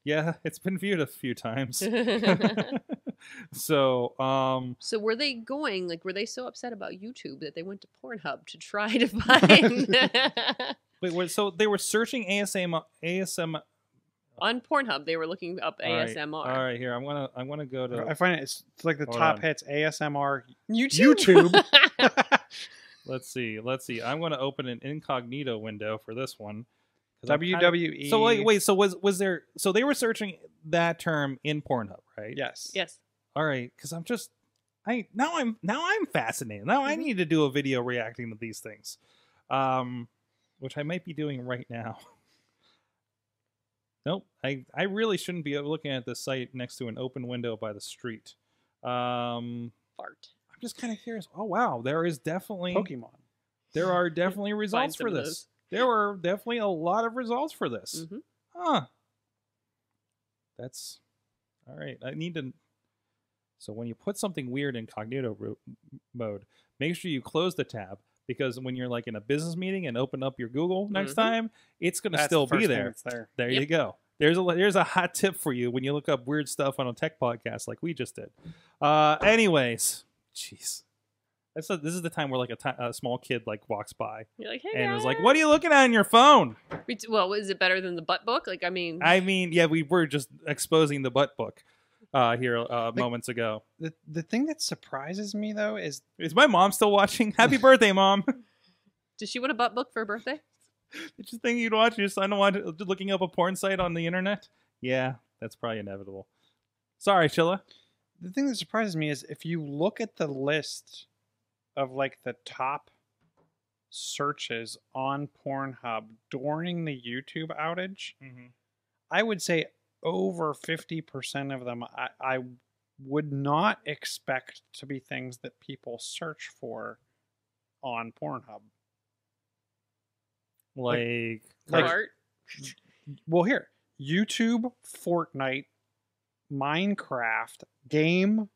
Yeah, it's been viewed a few times. So were they going, like, were they so upset about YouTube that they went to Pornhub to try to find... Wait, so they were searching ASMR. On Pornhub, they were looking up ASMR. All right, here I wanna go to. I find it's like the top hits ASMR YouTube. Let's see. I'm gonna open an incognito window for this one. WWE. So wait, so was there? So they were searching that term in Pornhub, right? Yes. All right, because I'm fascinated. Now I need to do a video reacting to these things, which I might be doing right now. Nope, I really shouldn't be looking at this site next to an open window by the street. Fart. I'm just kind of curious. Oh, wow, there is definitely... Pokemon. There are definitely results for this. There were definitely a lot of results for this. Mm-hmm. Huh. That's... All right, I need to... So when you put something weird in incognito mode, make sure you close the tab, because when you're like in a business meeting and open up your Google next time, it's going to still be there. There you go. There's a hot tip for you when you look up weird stuff on a tech podcast like we just did. Anyways, jeez. This is the time where like a small kid like walks by. You're like, hey, and guys. Was like, what are you looking at on your phone? Well, is it better than the butt book? Like, I mean, yeah, we were just exposing the butt book moments ago. The thing that surprises me though is my mom still watching? Happy birthday, Mom. Does she want a butt book for her birthday? It's the thing you'd watch your son looking up a porn site on the internet. Yeah, that's probably inevitable. Sorry, Chilla. The thing that surprises me is if you look at the list of like the top searches on Pornhub during the YouTube outage, I would say over 50% of them I would not expect to be things that people search for on Pornhub. Like art? Well, here. YouTube, Fortnite, Minecraft, game.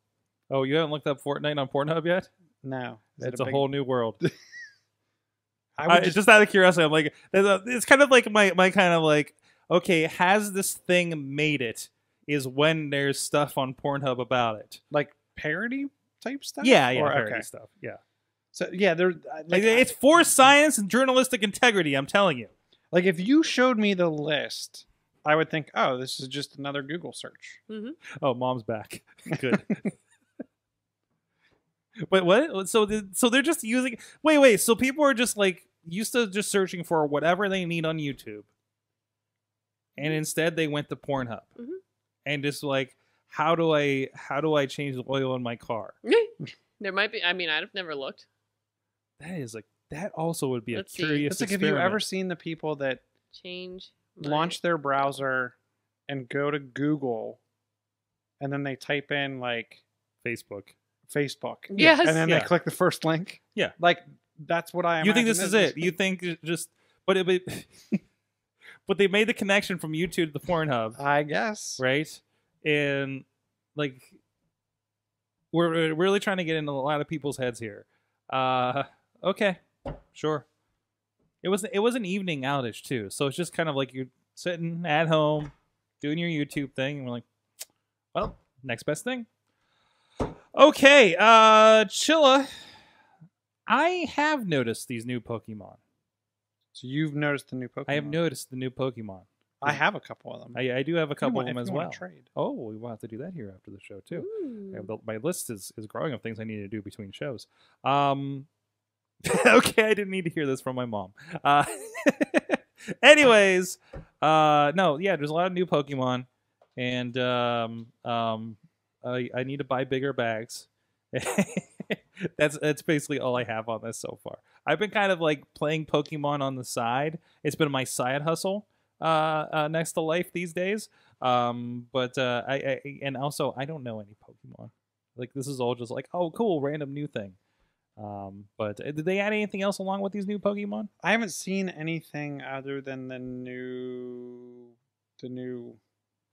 Oh, you haven't looked up Fortnite on Pornhub yet? No. It's a whole new world. Just out of curiosity, I'm like, it's kind of like my kind of like, okay, has this thing made it? Is when there's stuff on Pornhub about it. Like parody type stuff? Yeah, parody stuff. Yeah. So yeah, it's for science and journalistic integrity, I'm telling you. Like if you showed me the list, I would think, oh, this is just another Google search. Oh, Mom's back. Good. Wait, what? So they're just using... Wait. So people are just like used to just searching for whatever they need on YouTube. And instead they went to Pornhub. And just like, how do I change the oil in my car? There might be. I mean, I've never looked. That is like that. Also, would be a curious. It's like, have you ever seen the people that launch their browser and go to Google, and then they type in like Facebook? Yes. And then they click the first link. Yeah. Like that's what I. You think this is it? You think just? But but they made the connection from YouTube to the Pornhub. I guess. Right. And like. We're really trying to get into a lot of people's heads here. Okay, sure. It was an evening outage too, so it's just kind of like you're sitting at home doing your YouTube thing, and we're like, well, next best thing. Okay, Chilla, I have noticed these new Pokemon. So you've noticed the new Pokemon? I have noticed the new Pokemon. I have a couple of them. I do have a couple of them as well. Trade. Oh, we will have to do that here after the show too. My list is growing of things I need to do between shows. Okay, I didn't need to hear this from my mom. Anyways, no, yeah, there's a lot of new Pokemon, and I need to buy bigger bags. That's basically all I have on this so far. I've been kind of like playing Pokemon on the side. It's been my side hustle. Next to life these days, and also I don't know any Pokemon. Like this is all just like, oh cool, random new thing. But did they add anything else along with these new Pokemon? I haven't seen anything other than the new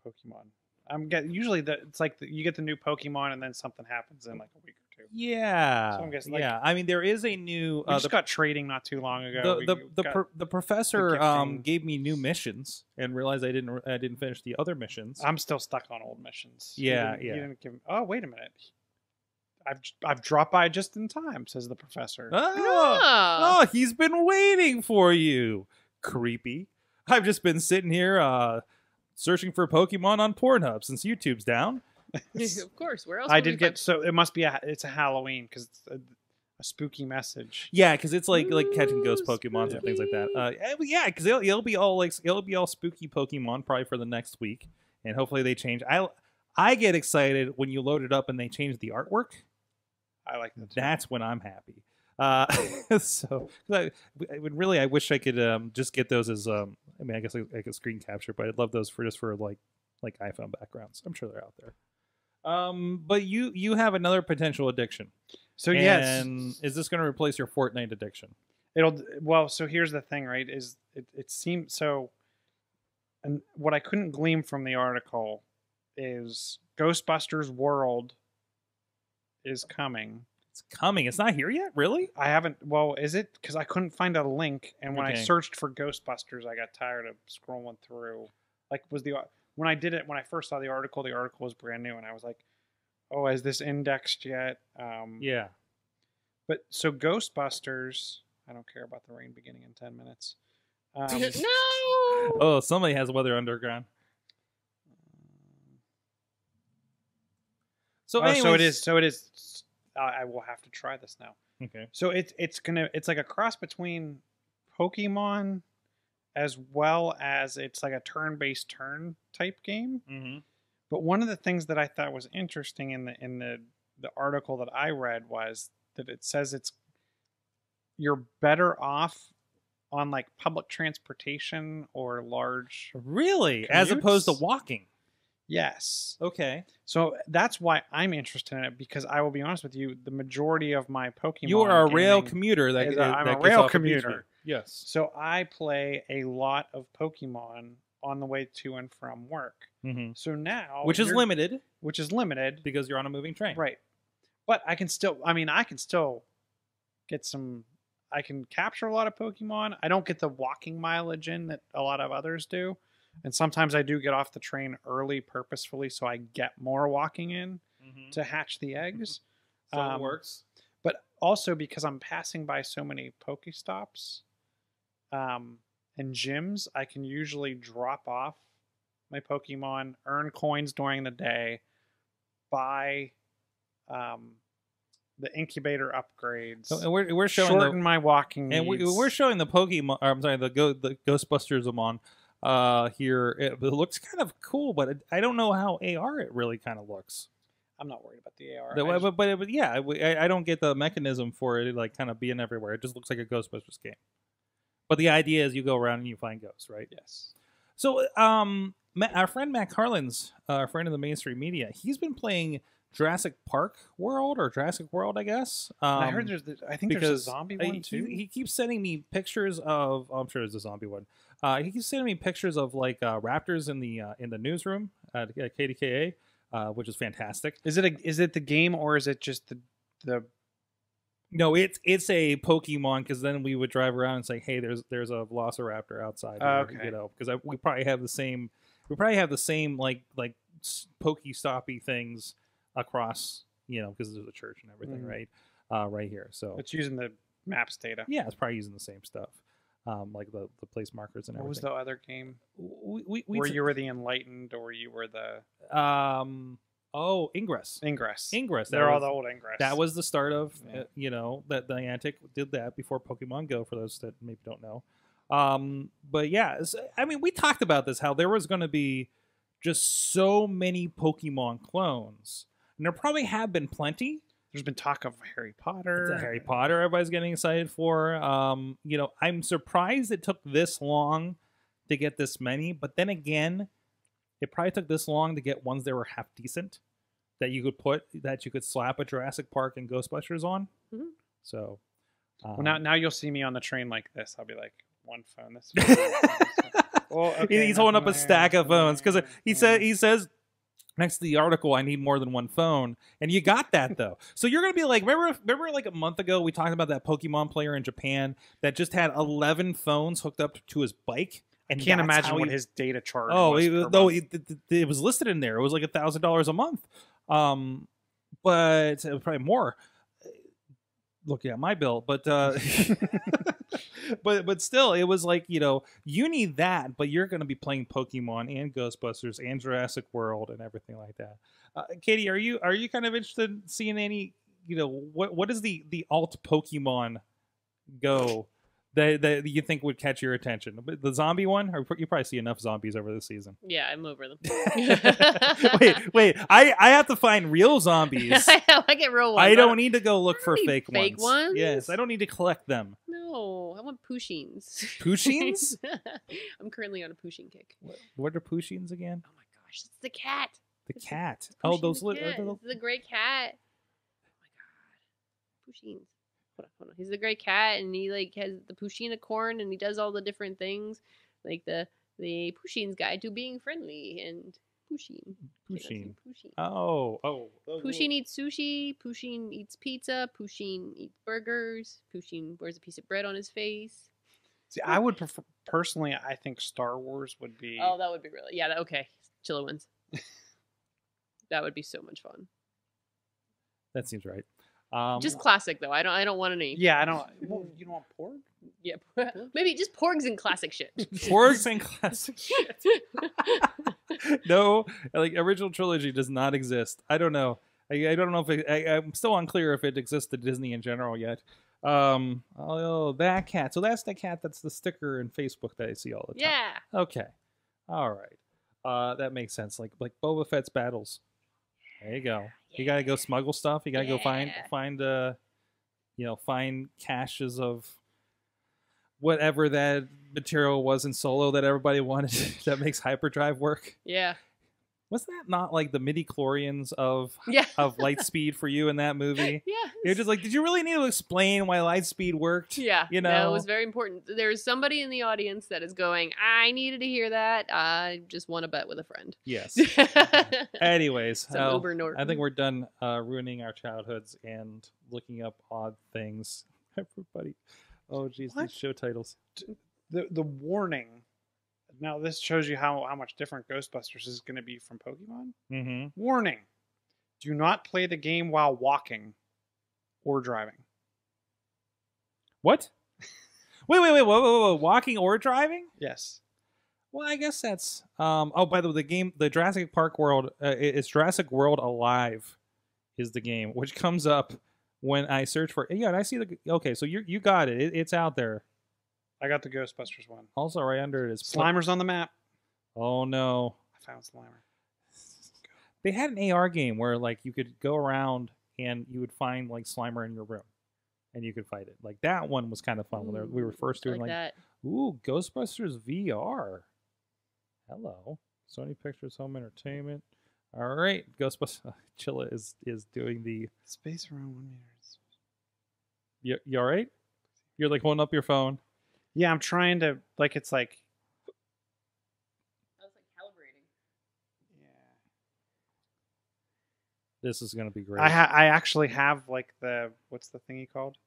Pokemon. I'm getting usually it's like you get the new Pokemon and then something happens in like a week or two. Yeah. So I'm guessing, like, yeah. I mean, there is a new. We just got trading not too long ago. The professor gave me new missions and realized I didn't finish the other missions. I'm still stuck on old missions. Yeah, he didn't give me, oh, wait a minute. I've dropped by just in time, says the professor. Oh, he's been waiting for you. Creepy. I've just been sitting here searching for Pokemon on Pornhub since YouTube's down. Of course, where else? I did get so it must be it's a Halloween because it's a spooky message. Yeah, because it's like catching ghost Pokemons and things like that. Yeah, because it'll be all like spooky Pokemon probably for the next week, and hopefully they change. I get excited when you load it up and they change the artwork. I like that. That's when I'm happy. So, really, I wish I could just get those as. I mean, I guess I could screen capture, but I'd love those for just for like iPhone backgrounds. I'm sure they're out there. But you have another potential addiction. So and yes, is this going to replace your Fortnite addiction? It'll. Well, so here's the thing, right? Is it seems so. And what I couldn't glean from the article is Ghostbusters World is coming. It's coming. It's not here yet? Really? I haven't. Well, is it? Because I couldn't find a link. And when I searched for Ghostbusters, I got tired of scrolling through. Like, when I did it, when I first saw the article was brand new. And I was like, oh, is this indexed yet? Yeah. But so Ghostbusters, I don't care about the rain beginning in 10 minutes. No! Oh, somebody has weather underground. So, anyways, so it is. I will have to try this now. Okay. So it's like a cross between Pokemon, as well as it's like a turn-based turn type game. Mm-hmm. But one of the things that I thought was interesting in the article that I read was that it says you're better off on like public transportation or large. Really? Commutes? As opposed to walking. Yes. Okay. So that's why I'm interested in it, because I will be honest with you, the majority of my Pokemon. You are a rail commuter. I'm a rail commuter. Yes. So I play a lot of Pokemon on the way to and from work. Mm-hmm. So now, which is limited because you're on a moving train, right? But I can still. I mean, I can still get some. I can capture a lot of Pokemon. I don't get the walking mileage in that a lot of others do. And sometimes I do get off the train early purposefully so I get more walking in to hatch the eggs. So it works. But also because I'm passing by so many Pokestops and gyms, I can usually drop off my Pokemon, earn coins during the day, buy the incubator upgrades. So, and we're showing shorten my walking needs. And we're showing the Pokemon. Or, I'm sorry, the Ghostbusters-amon. Here it looks kind of cool, but I don't know how AR it really kind of looks. I'm not worried about the AR, but yeah, I don't get the mechanism for it like kind of being everywhere. It just looks like a Ghostbusters game, but the idea is you go around and you find ghosts, right? Yes. So our friend Mac Harlan's a friend of the mainstream media, he's been playing Jurassic World, I guess. I heard there's a zombie one too. He keeps sending me pictures of. Oh, I'm sure there's a zombie one. He keeps sending me pictures of like raptors in the newsroom at KDKA, which is fantastic. Is it the game or is it just the? No, it's a Pokemon, because then we would drive around and say, hey, there's a Velociraptor outside. Okay. You know, because we probably have the same like Pokestoppy things across, you know, because there's a church and everything right here. So it's using the maps data. Yeah, it's probably using the same stuff. Like the place markers and everything. What was the other game? Where you were the Enlightened, or you were the... Oh, Ingress. Ingress. They're all the old Ingress. That was the start of, you know, that Niantic did that before Pokemon Go, for those that maybe don't know. But yeah, I mean, we talked about this, how there was going to be just so many Pokemon clones. And there probably have been plenty. There's been talk of Harry Potter. Harry Potter, everybody's getting excited for. You know, I'm surprised it took this long to get this many. But then again, it probably took this long to get ones that were half decent that you could slap a Jurassic Park and Ghostbusters on. Mm-hmm. So, well, now you'll see me on the train like this. I'll be like, one phone. This phone. Well, okay, he's holding up a stack of phones because he says next to the article, I need more than one phone. And you got that, though. So you're going to be like, remember like a month ago, we talked about that Pokemon player in Japan that just had 11 phones hooked up to his bike? And I can't imagine what his data charge was. Oh, though it was listed in there. It was like $1,000 a month. But probably more. Looking at my bill. But still, it was like, you know, you need that, but you're going to be playing Pokemon and Ghostbusters and Jurassic World and everything like that. Katie, are you kind of interested in seeing any, you know, what is the alt Pokemon Go that you think would catch your attention? The zombie one? Or you probably see enough zombies over the season. Yeah, I'm over them. wait. I have to find real zombies. I get real ones. I don't need to go look for fake ones. Yes, I don't need to collect them. No, I want Pooshins. Pooshins? I'm currently on a Pooshin kick. What are Pooshins again? Oh my gosh, it's the cat. The cat. Oh, those little. The gray cat. Oh my god, Pooshins. Hold on. He's the great cat, and he like has the Pooshina corn, and he does all the different things, like the Pooshins Guide to Being Friendly, and Pooshin. Oh. Pooshin eats sushi. Pooshin eats pizza. Pooshin eats burgers. Pooshin wears a piece of bread on his face. See, I would prefer personally. I think Star Wars would be. Oh, that would be really okay. Chilla wins. That would be so much fun. That seems right. Just classic though. I don't want any. Yeah, I don't. Well, you don't want porg? Yeah, maybe just porgs and classic shit. Porgs and classic shit. No, like original trilogy does not exist. I don't know. I don't know if I'm still unclear if it exists at Disney in general yet. Oh, that cat. So that's the cat. That's the sticker in Facebook that I see all the time. Yeah. Okay. All right. That makes sense. Like Boba Fett's battles. There you go. You gotta go smuggle stuff. You gotta go find you know, find caches of whatever that material was in Solo that everybody wanted that makes hyperdrive work. Yeah. Wasn't that not like the midi-chlorians of Lightspeed for you in that movie? Yeah. You're just like, did you really need to explain why Lightspeed worked? Yeah. You know, no, it was very important. There's somebody in the audience that is going, I needed to hear that. I just want to bet with a friend. Yes. Anyways, I think we're done ruining our childhoods and looking up odd things. Everybody. Oh, geez, these show titles. The warning. Now, this shows you how much different Ghostbusters is going to be from Pokemon. Mm-hmm. Warning. Do not play the game while walking or driving. What? wait. Whoa. Walking or driving? Yes. Well, I guess that's... oh, by the way, the game, the Jurassic Park world, it's Jurassic World Alive is the game, which comes up when I search for... Yeah, and I see the... Okay, so you got it. It's out there. I got the Ghostbusters one. Also, right under it is Slimer's on the map. Oh no! I found Slimer. They had an AR game where like you could go around and you would find like Slimer in your room, and you could fight it. Like that one was kind of fun when we were first doing like ooh, Ghostbusters VR. Hello, Sony Pictures Home Entertainment. All right, Ghostbusters. Chilla is doing the space around 1 meter. You all right? You're like holding up your phone. Yeah, I'm trying to, like, it's like... I was, like, calibrating. Yeah. This is going to be great. I actually have, like, the... What's the thingy called?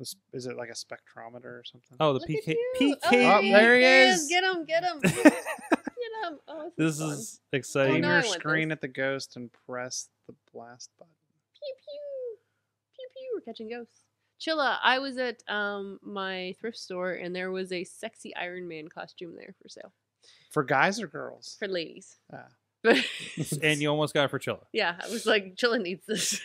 Is it, like, a spectrometer or something? Oh, the PK. Oh, there he is! Get him! Get him! Oh, this is exciting. Aim your screen at the ghost and press the blast button. Pew, pew! Pew, pew! We're catching ghosts. Chilla, I was at my thrift store, and there was a sexy Iron Man costume there for sale. For guys or girls? For ladies. Ah. And you almost got it for Chilla. Yeah, I was like, Chilla needs this.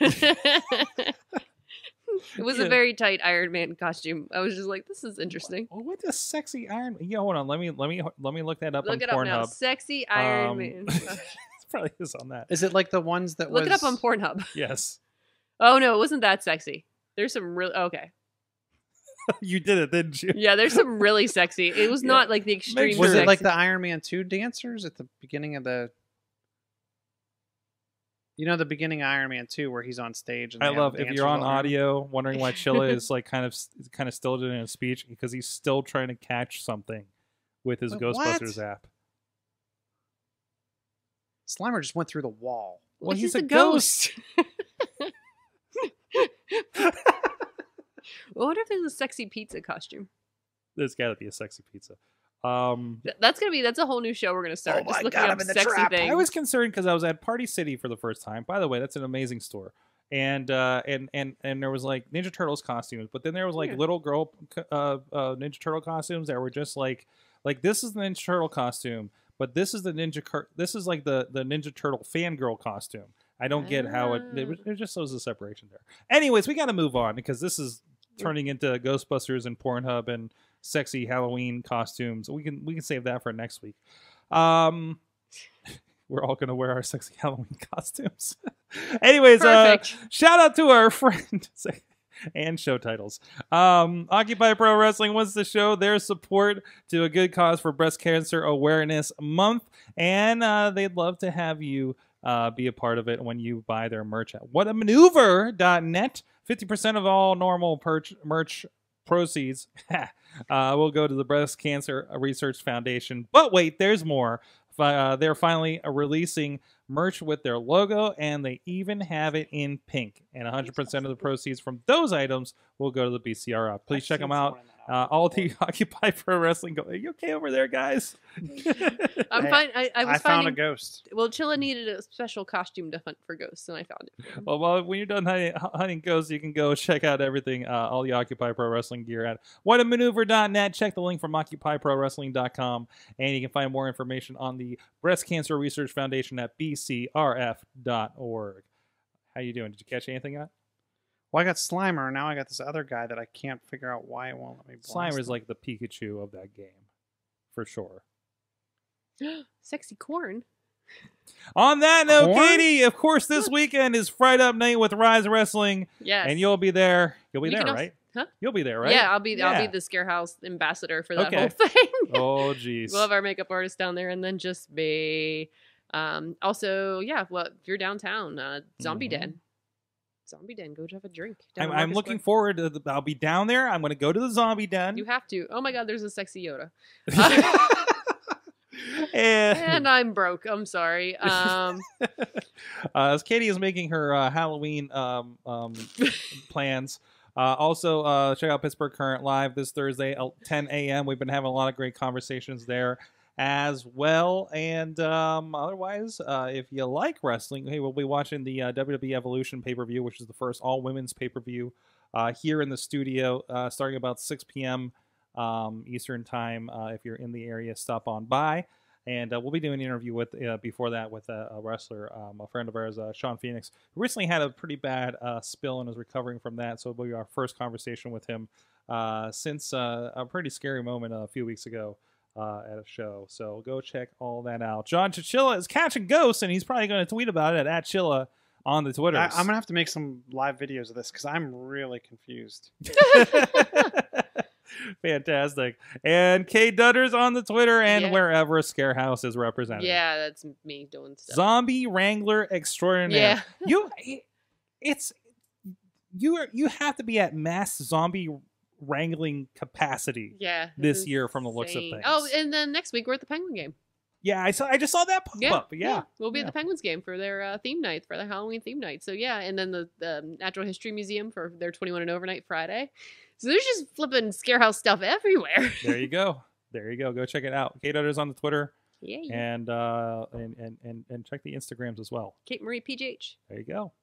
It was a very tight Iron Man costume. I was just like, this is interesting. What the sexy Iron Man? Yeah, hold on. Let me look that up. Look it up now. Sexy Iron Man. It probably is on that. Is it like the ones that look it up on Pornhub? Yes. Oh no, it wasn't that sexy. There's some really... Okay. You did it, didn't you? Yeah, there's some really sexy... It was not like the extreme... Was it like the Iron Man 2 dancers at the beginning of the... You know, the beginning of Iron Man 2 where he's on stage and I love... If you're on audio wondering why Chilla is like kind of still doing a speech because he's still trying to catch something with his Ghostbusters app. Slimer just went through the wall. Well, he's a ghost. Well, what if there's a sexy pizza costume? There's got to be a sexy pizza. That's a whole new show we're gonna start. Oh my God, I'm in the trap. I was concerned because I was at Party City for the first time. By the way, that's an amazing store. And there was like Ninja Turtles costumes, but then there was like little girl Ninja Turtle costumes that were just like this is the Ninja Turtle costume, but this is the like the Ninja Turtle fangirl costume. I don't get how it just shows a separation there. Anyways, we got to move on because this is turning into Ghostbusters and Pornhub and sexy Halloween costumes. We can save that for next week. We're all gonna wear our sexy Halloween costumes. Anyways, shout out to our friend and show titles. Occupy Pro Wrestling wants to show their support to a good cause for Breast Cancer Awareness Month, and they'd love to have you be a part of it when you buy their merch at whatamaneuver.net. 50% of all normal merch proceeds will go to the Breast Cancer Research Foundation. But wait, there's more. They're finally releasing merch with their logo, and they even have it in pink. And 100% of the proceeds from those items will go to the BCRF. Please check them out. All the Occupy Pro Wrestling. Are you okay over there, guys? I'm fine. I found a ghost. Well, Chilla needed a special costume to hunt for ghosts, and I found it. Well, when you're done hunting ghosts, you can go check out everything, all the Occupy Pro Wrestling gear at whatamaneuver.net. Check the link from occupyprowrestling.com, and you can find more information on the Breast Cancer Research Foundation at bcrf.org. How you doing? Did you catch anything on? Well, I got Slimer, and now I got this other guy that I can't figure out why it won't let me blast. Slimer's like the Pikachu of that game, for sure. Sexy corn. On that note, Katie, of course, this weekend is Friday Up Night with Ryse Wrestling. Yes. And you'll be there. You'll be there, right? Huh? You'll be there, right? Yeah, I'll be the Scarehouse ambassador for that whole thing. Oh, jeez. We'll have our makeup artist down there, and then just be... also, yeah, well, if you're downtown, Zombie Den. Zombie Den, go have a drink. I'm looking forward to I'll be down there. I'm going to go to the Zombie Den. You have to. Oh my God, there's a sexy Yoda. And I'm broke. I'm sorry. As Katie is making her Halloween plans. Also, check out Pittsburgh Current Live this Thursday, 10 a.m. We've been having a lot of great conversations there as well. And otherwise, if you like wrestling, hey, we'll be watching the WWE Evolution pay-per-view, which is the first all-women's pay-per-view here in the studio, starting about 6 p.m. Eastern time. If you're in the area, stop on by. And we'll be doing an interview with before that with a wrestler, a friend of ours, Sean Phoenix, who recently had a pretty bad spill and is recovering from that. So it'll be our first conversation with him since a pretty scary moment a few weeks ago. At a show, so go check all that out. John Chichilla is catching ghosts, and he's probably going to tweet about it at Chilla on the Twitter. I'm going to have to make some live videos of this because I'm really confused. Fantastic. And Kay Dutter's on the Twitter and wherever Scarehouse is represented. Yeah, that's me doing stuff. Zombie Wrangler Extraordinaire. Yeah. You have to be at mass zombie wrangling capacity this year from the looks of things. Oh, and then next week we're at the Penguin game. Yeah, I just saw that pop up. Yeah. We'll be at the Penguins game for their theme night, for the Halloween theme night. So yeah, and then the Natural History Museum for their 21 and over night Friday. So there's just flipping Scarehouse stuff everywhere. There you go. There you go. Go check it out. Kate Utter's on the Twitter. Yay. And check the Instagrams as well. Kate Marie PGH. There you go.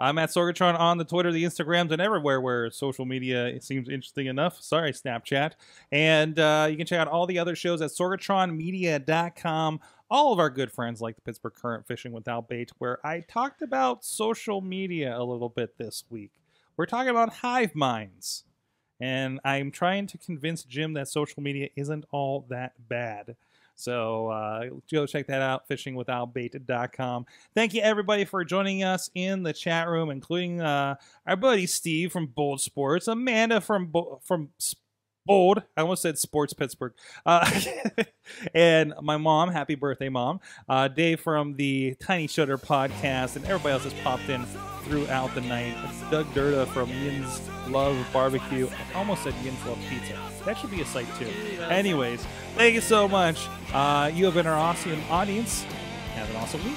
I'm at Sorgatron on the Twitter, the Instagrams, and everywhere where social media seems interesting enough. Sorry, Snapchat. And you can check out all the other shows at Sorgatron Media.com. All of our good friends like the Pittsburgh Current, Fishing Without Bait, where I talked about social media a little bit this week. We're talking about hive minds. And I'm trying to convince Jim that social media isn't all that bad. So go check that out, fishingwithoutbait.com. Thank you, everybody, for joining us in the chat room, including our buddy Steve from Bold Sports, Amanda from Bold. I almost said Sports Pittsburgh. And my mom, happy birthday, Mom. Dave from the Tiny Shutter podcast, and everybody else has popped in throughout the night. It's Doug Durda from Yin's Love Barbecue. I almost said Yin's Love Pizza. That should be a site, too. Anyways, thank you so much. You have been our awesome audience, and Have an awesome week.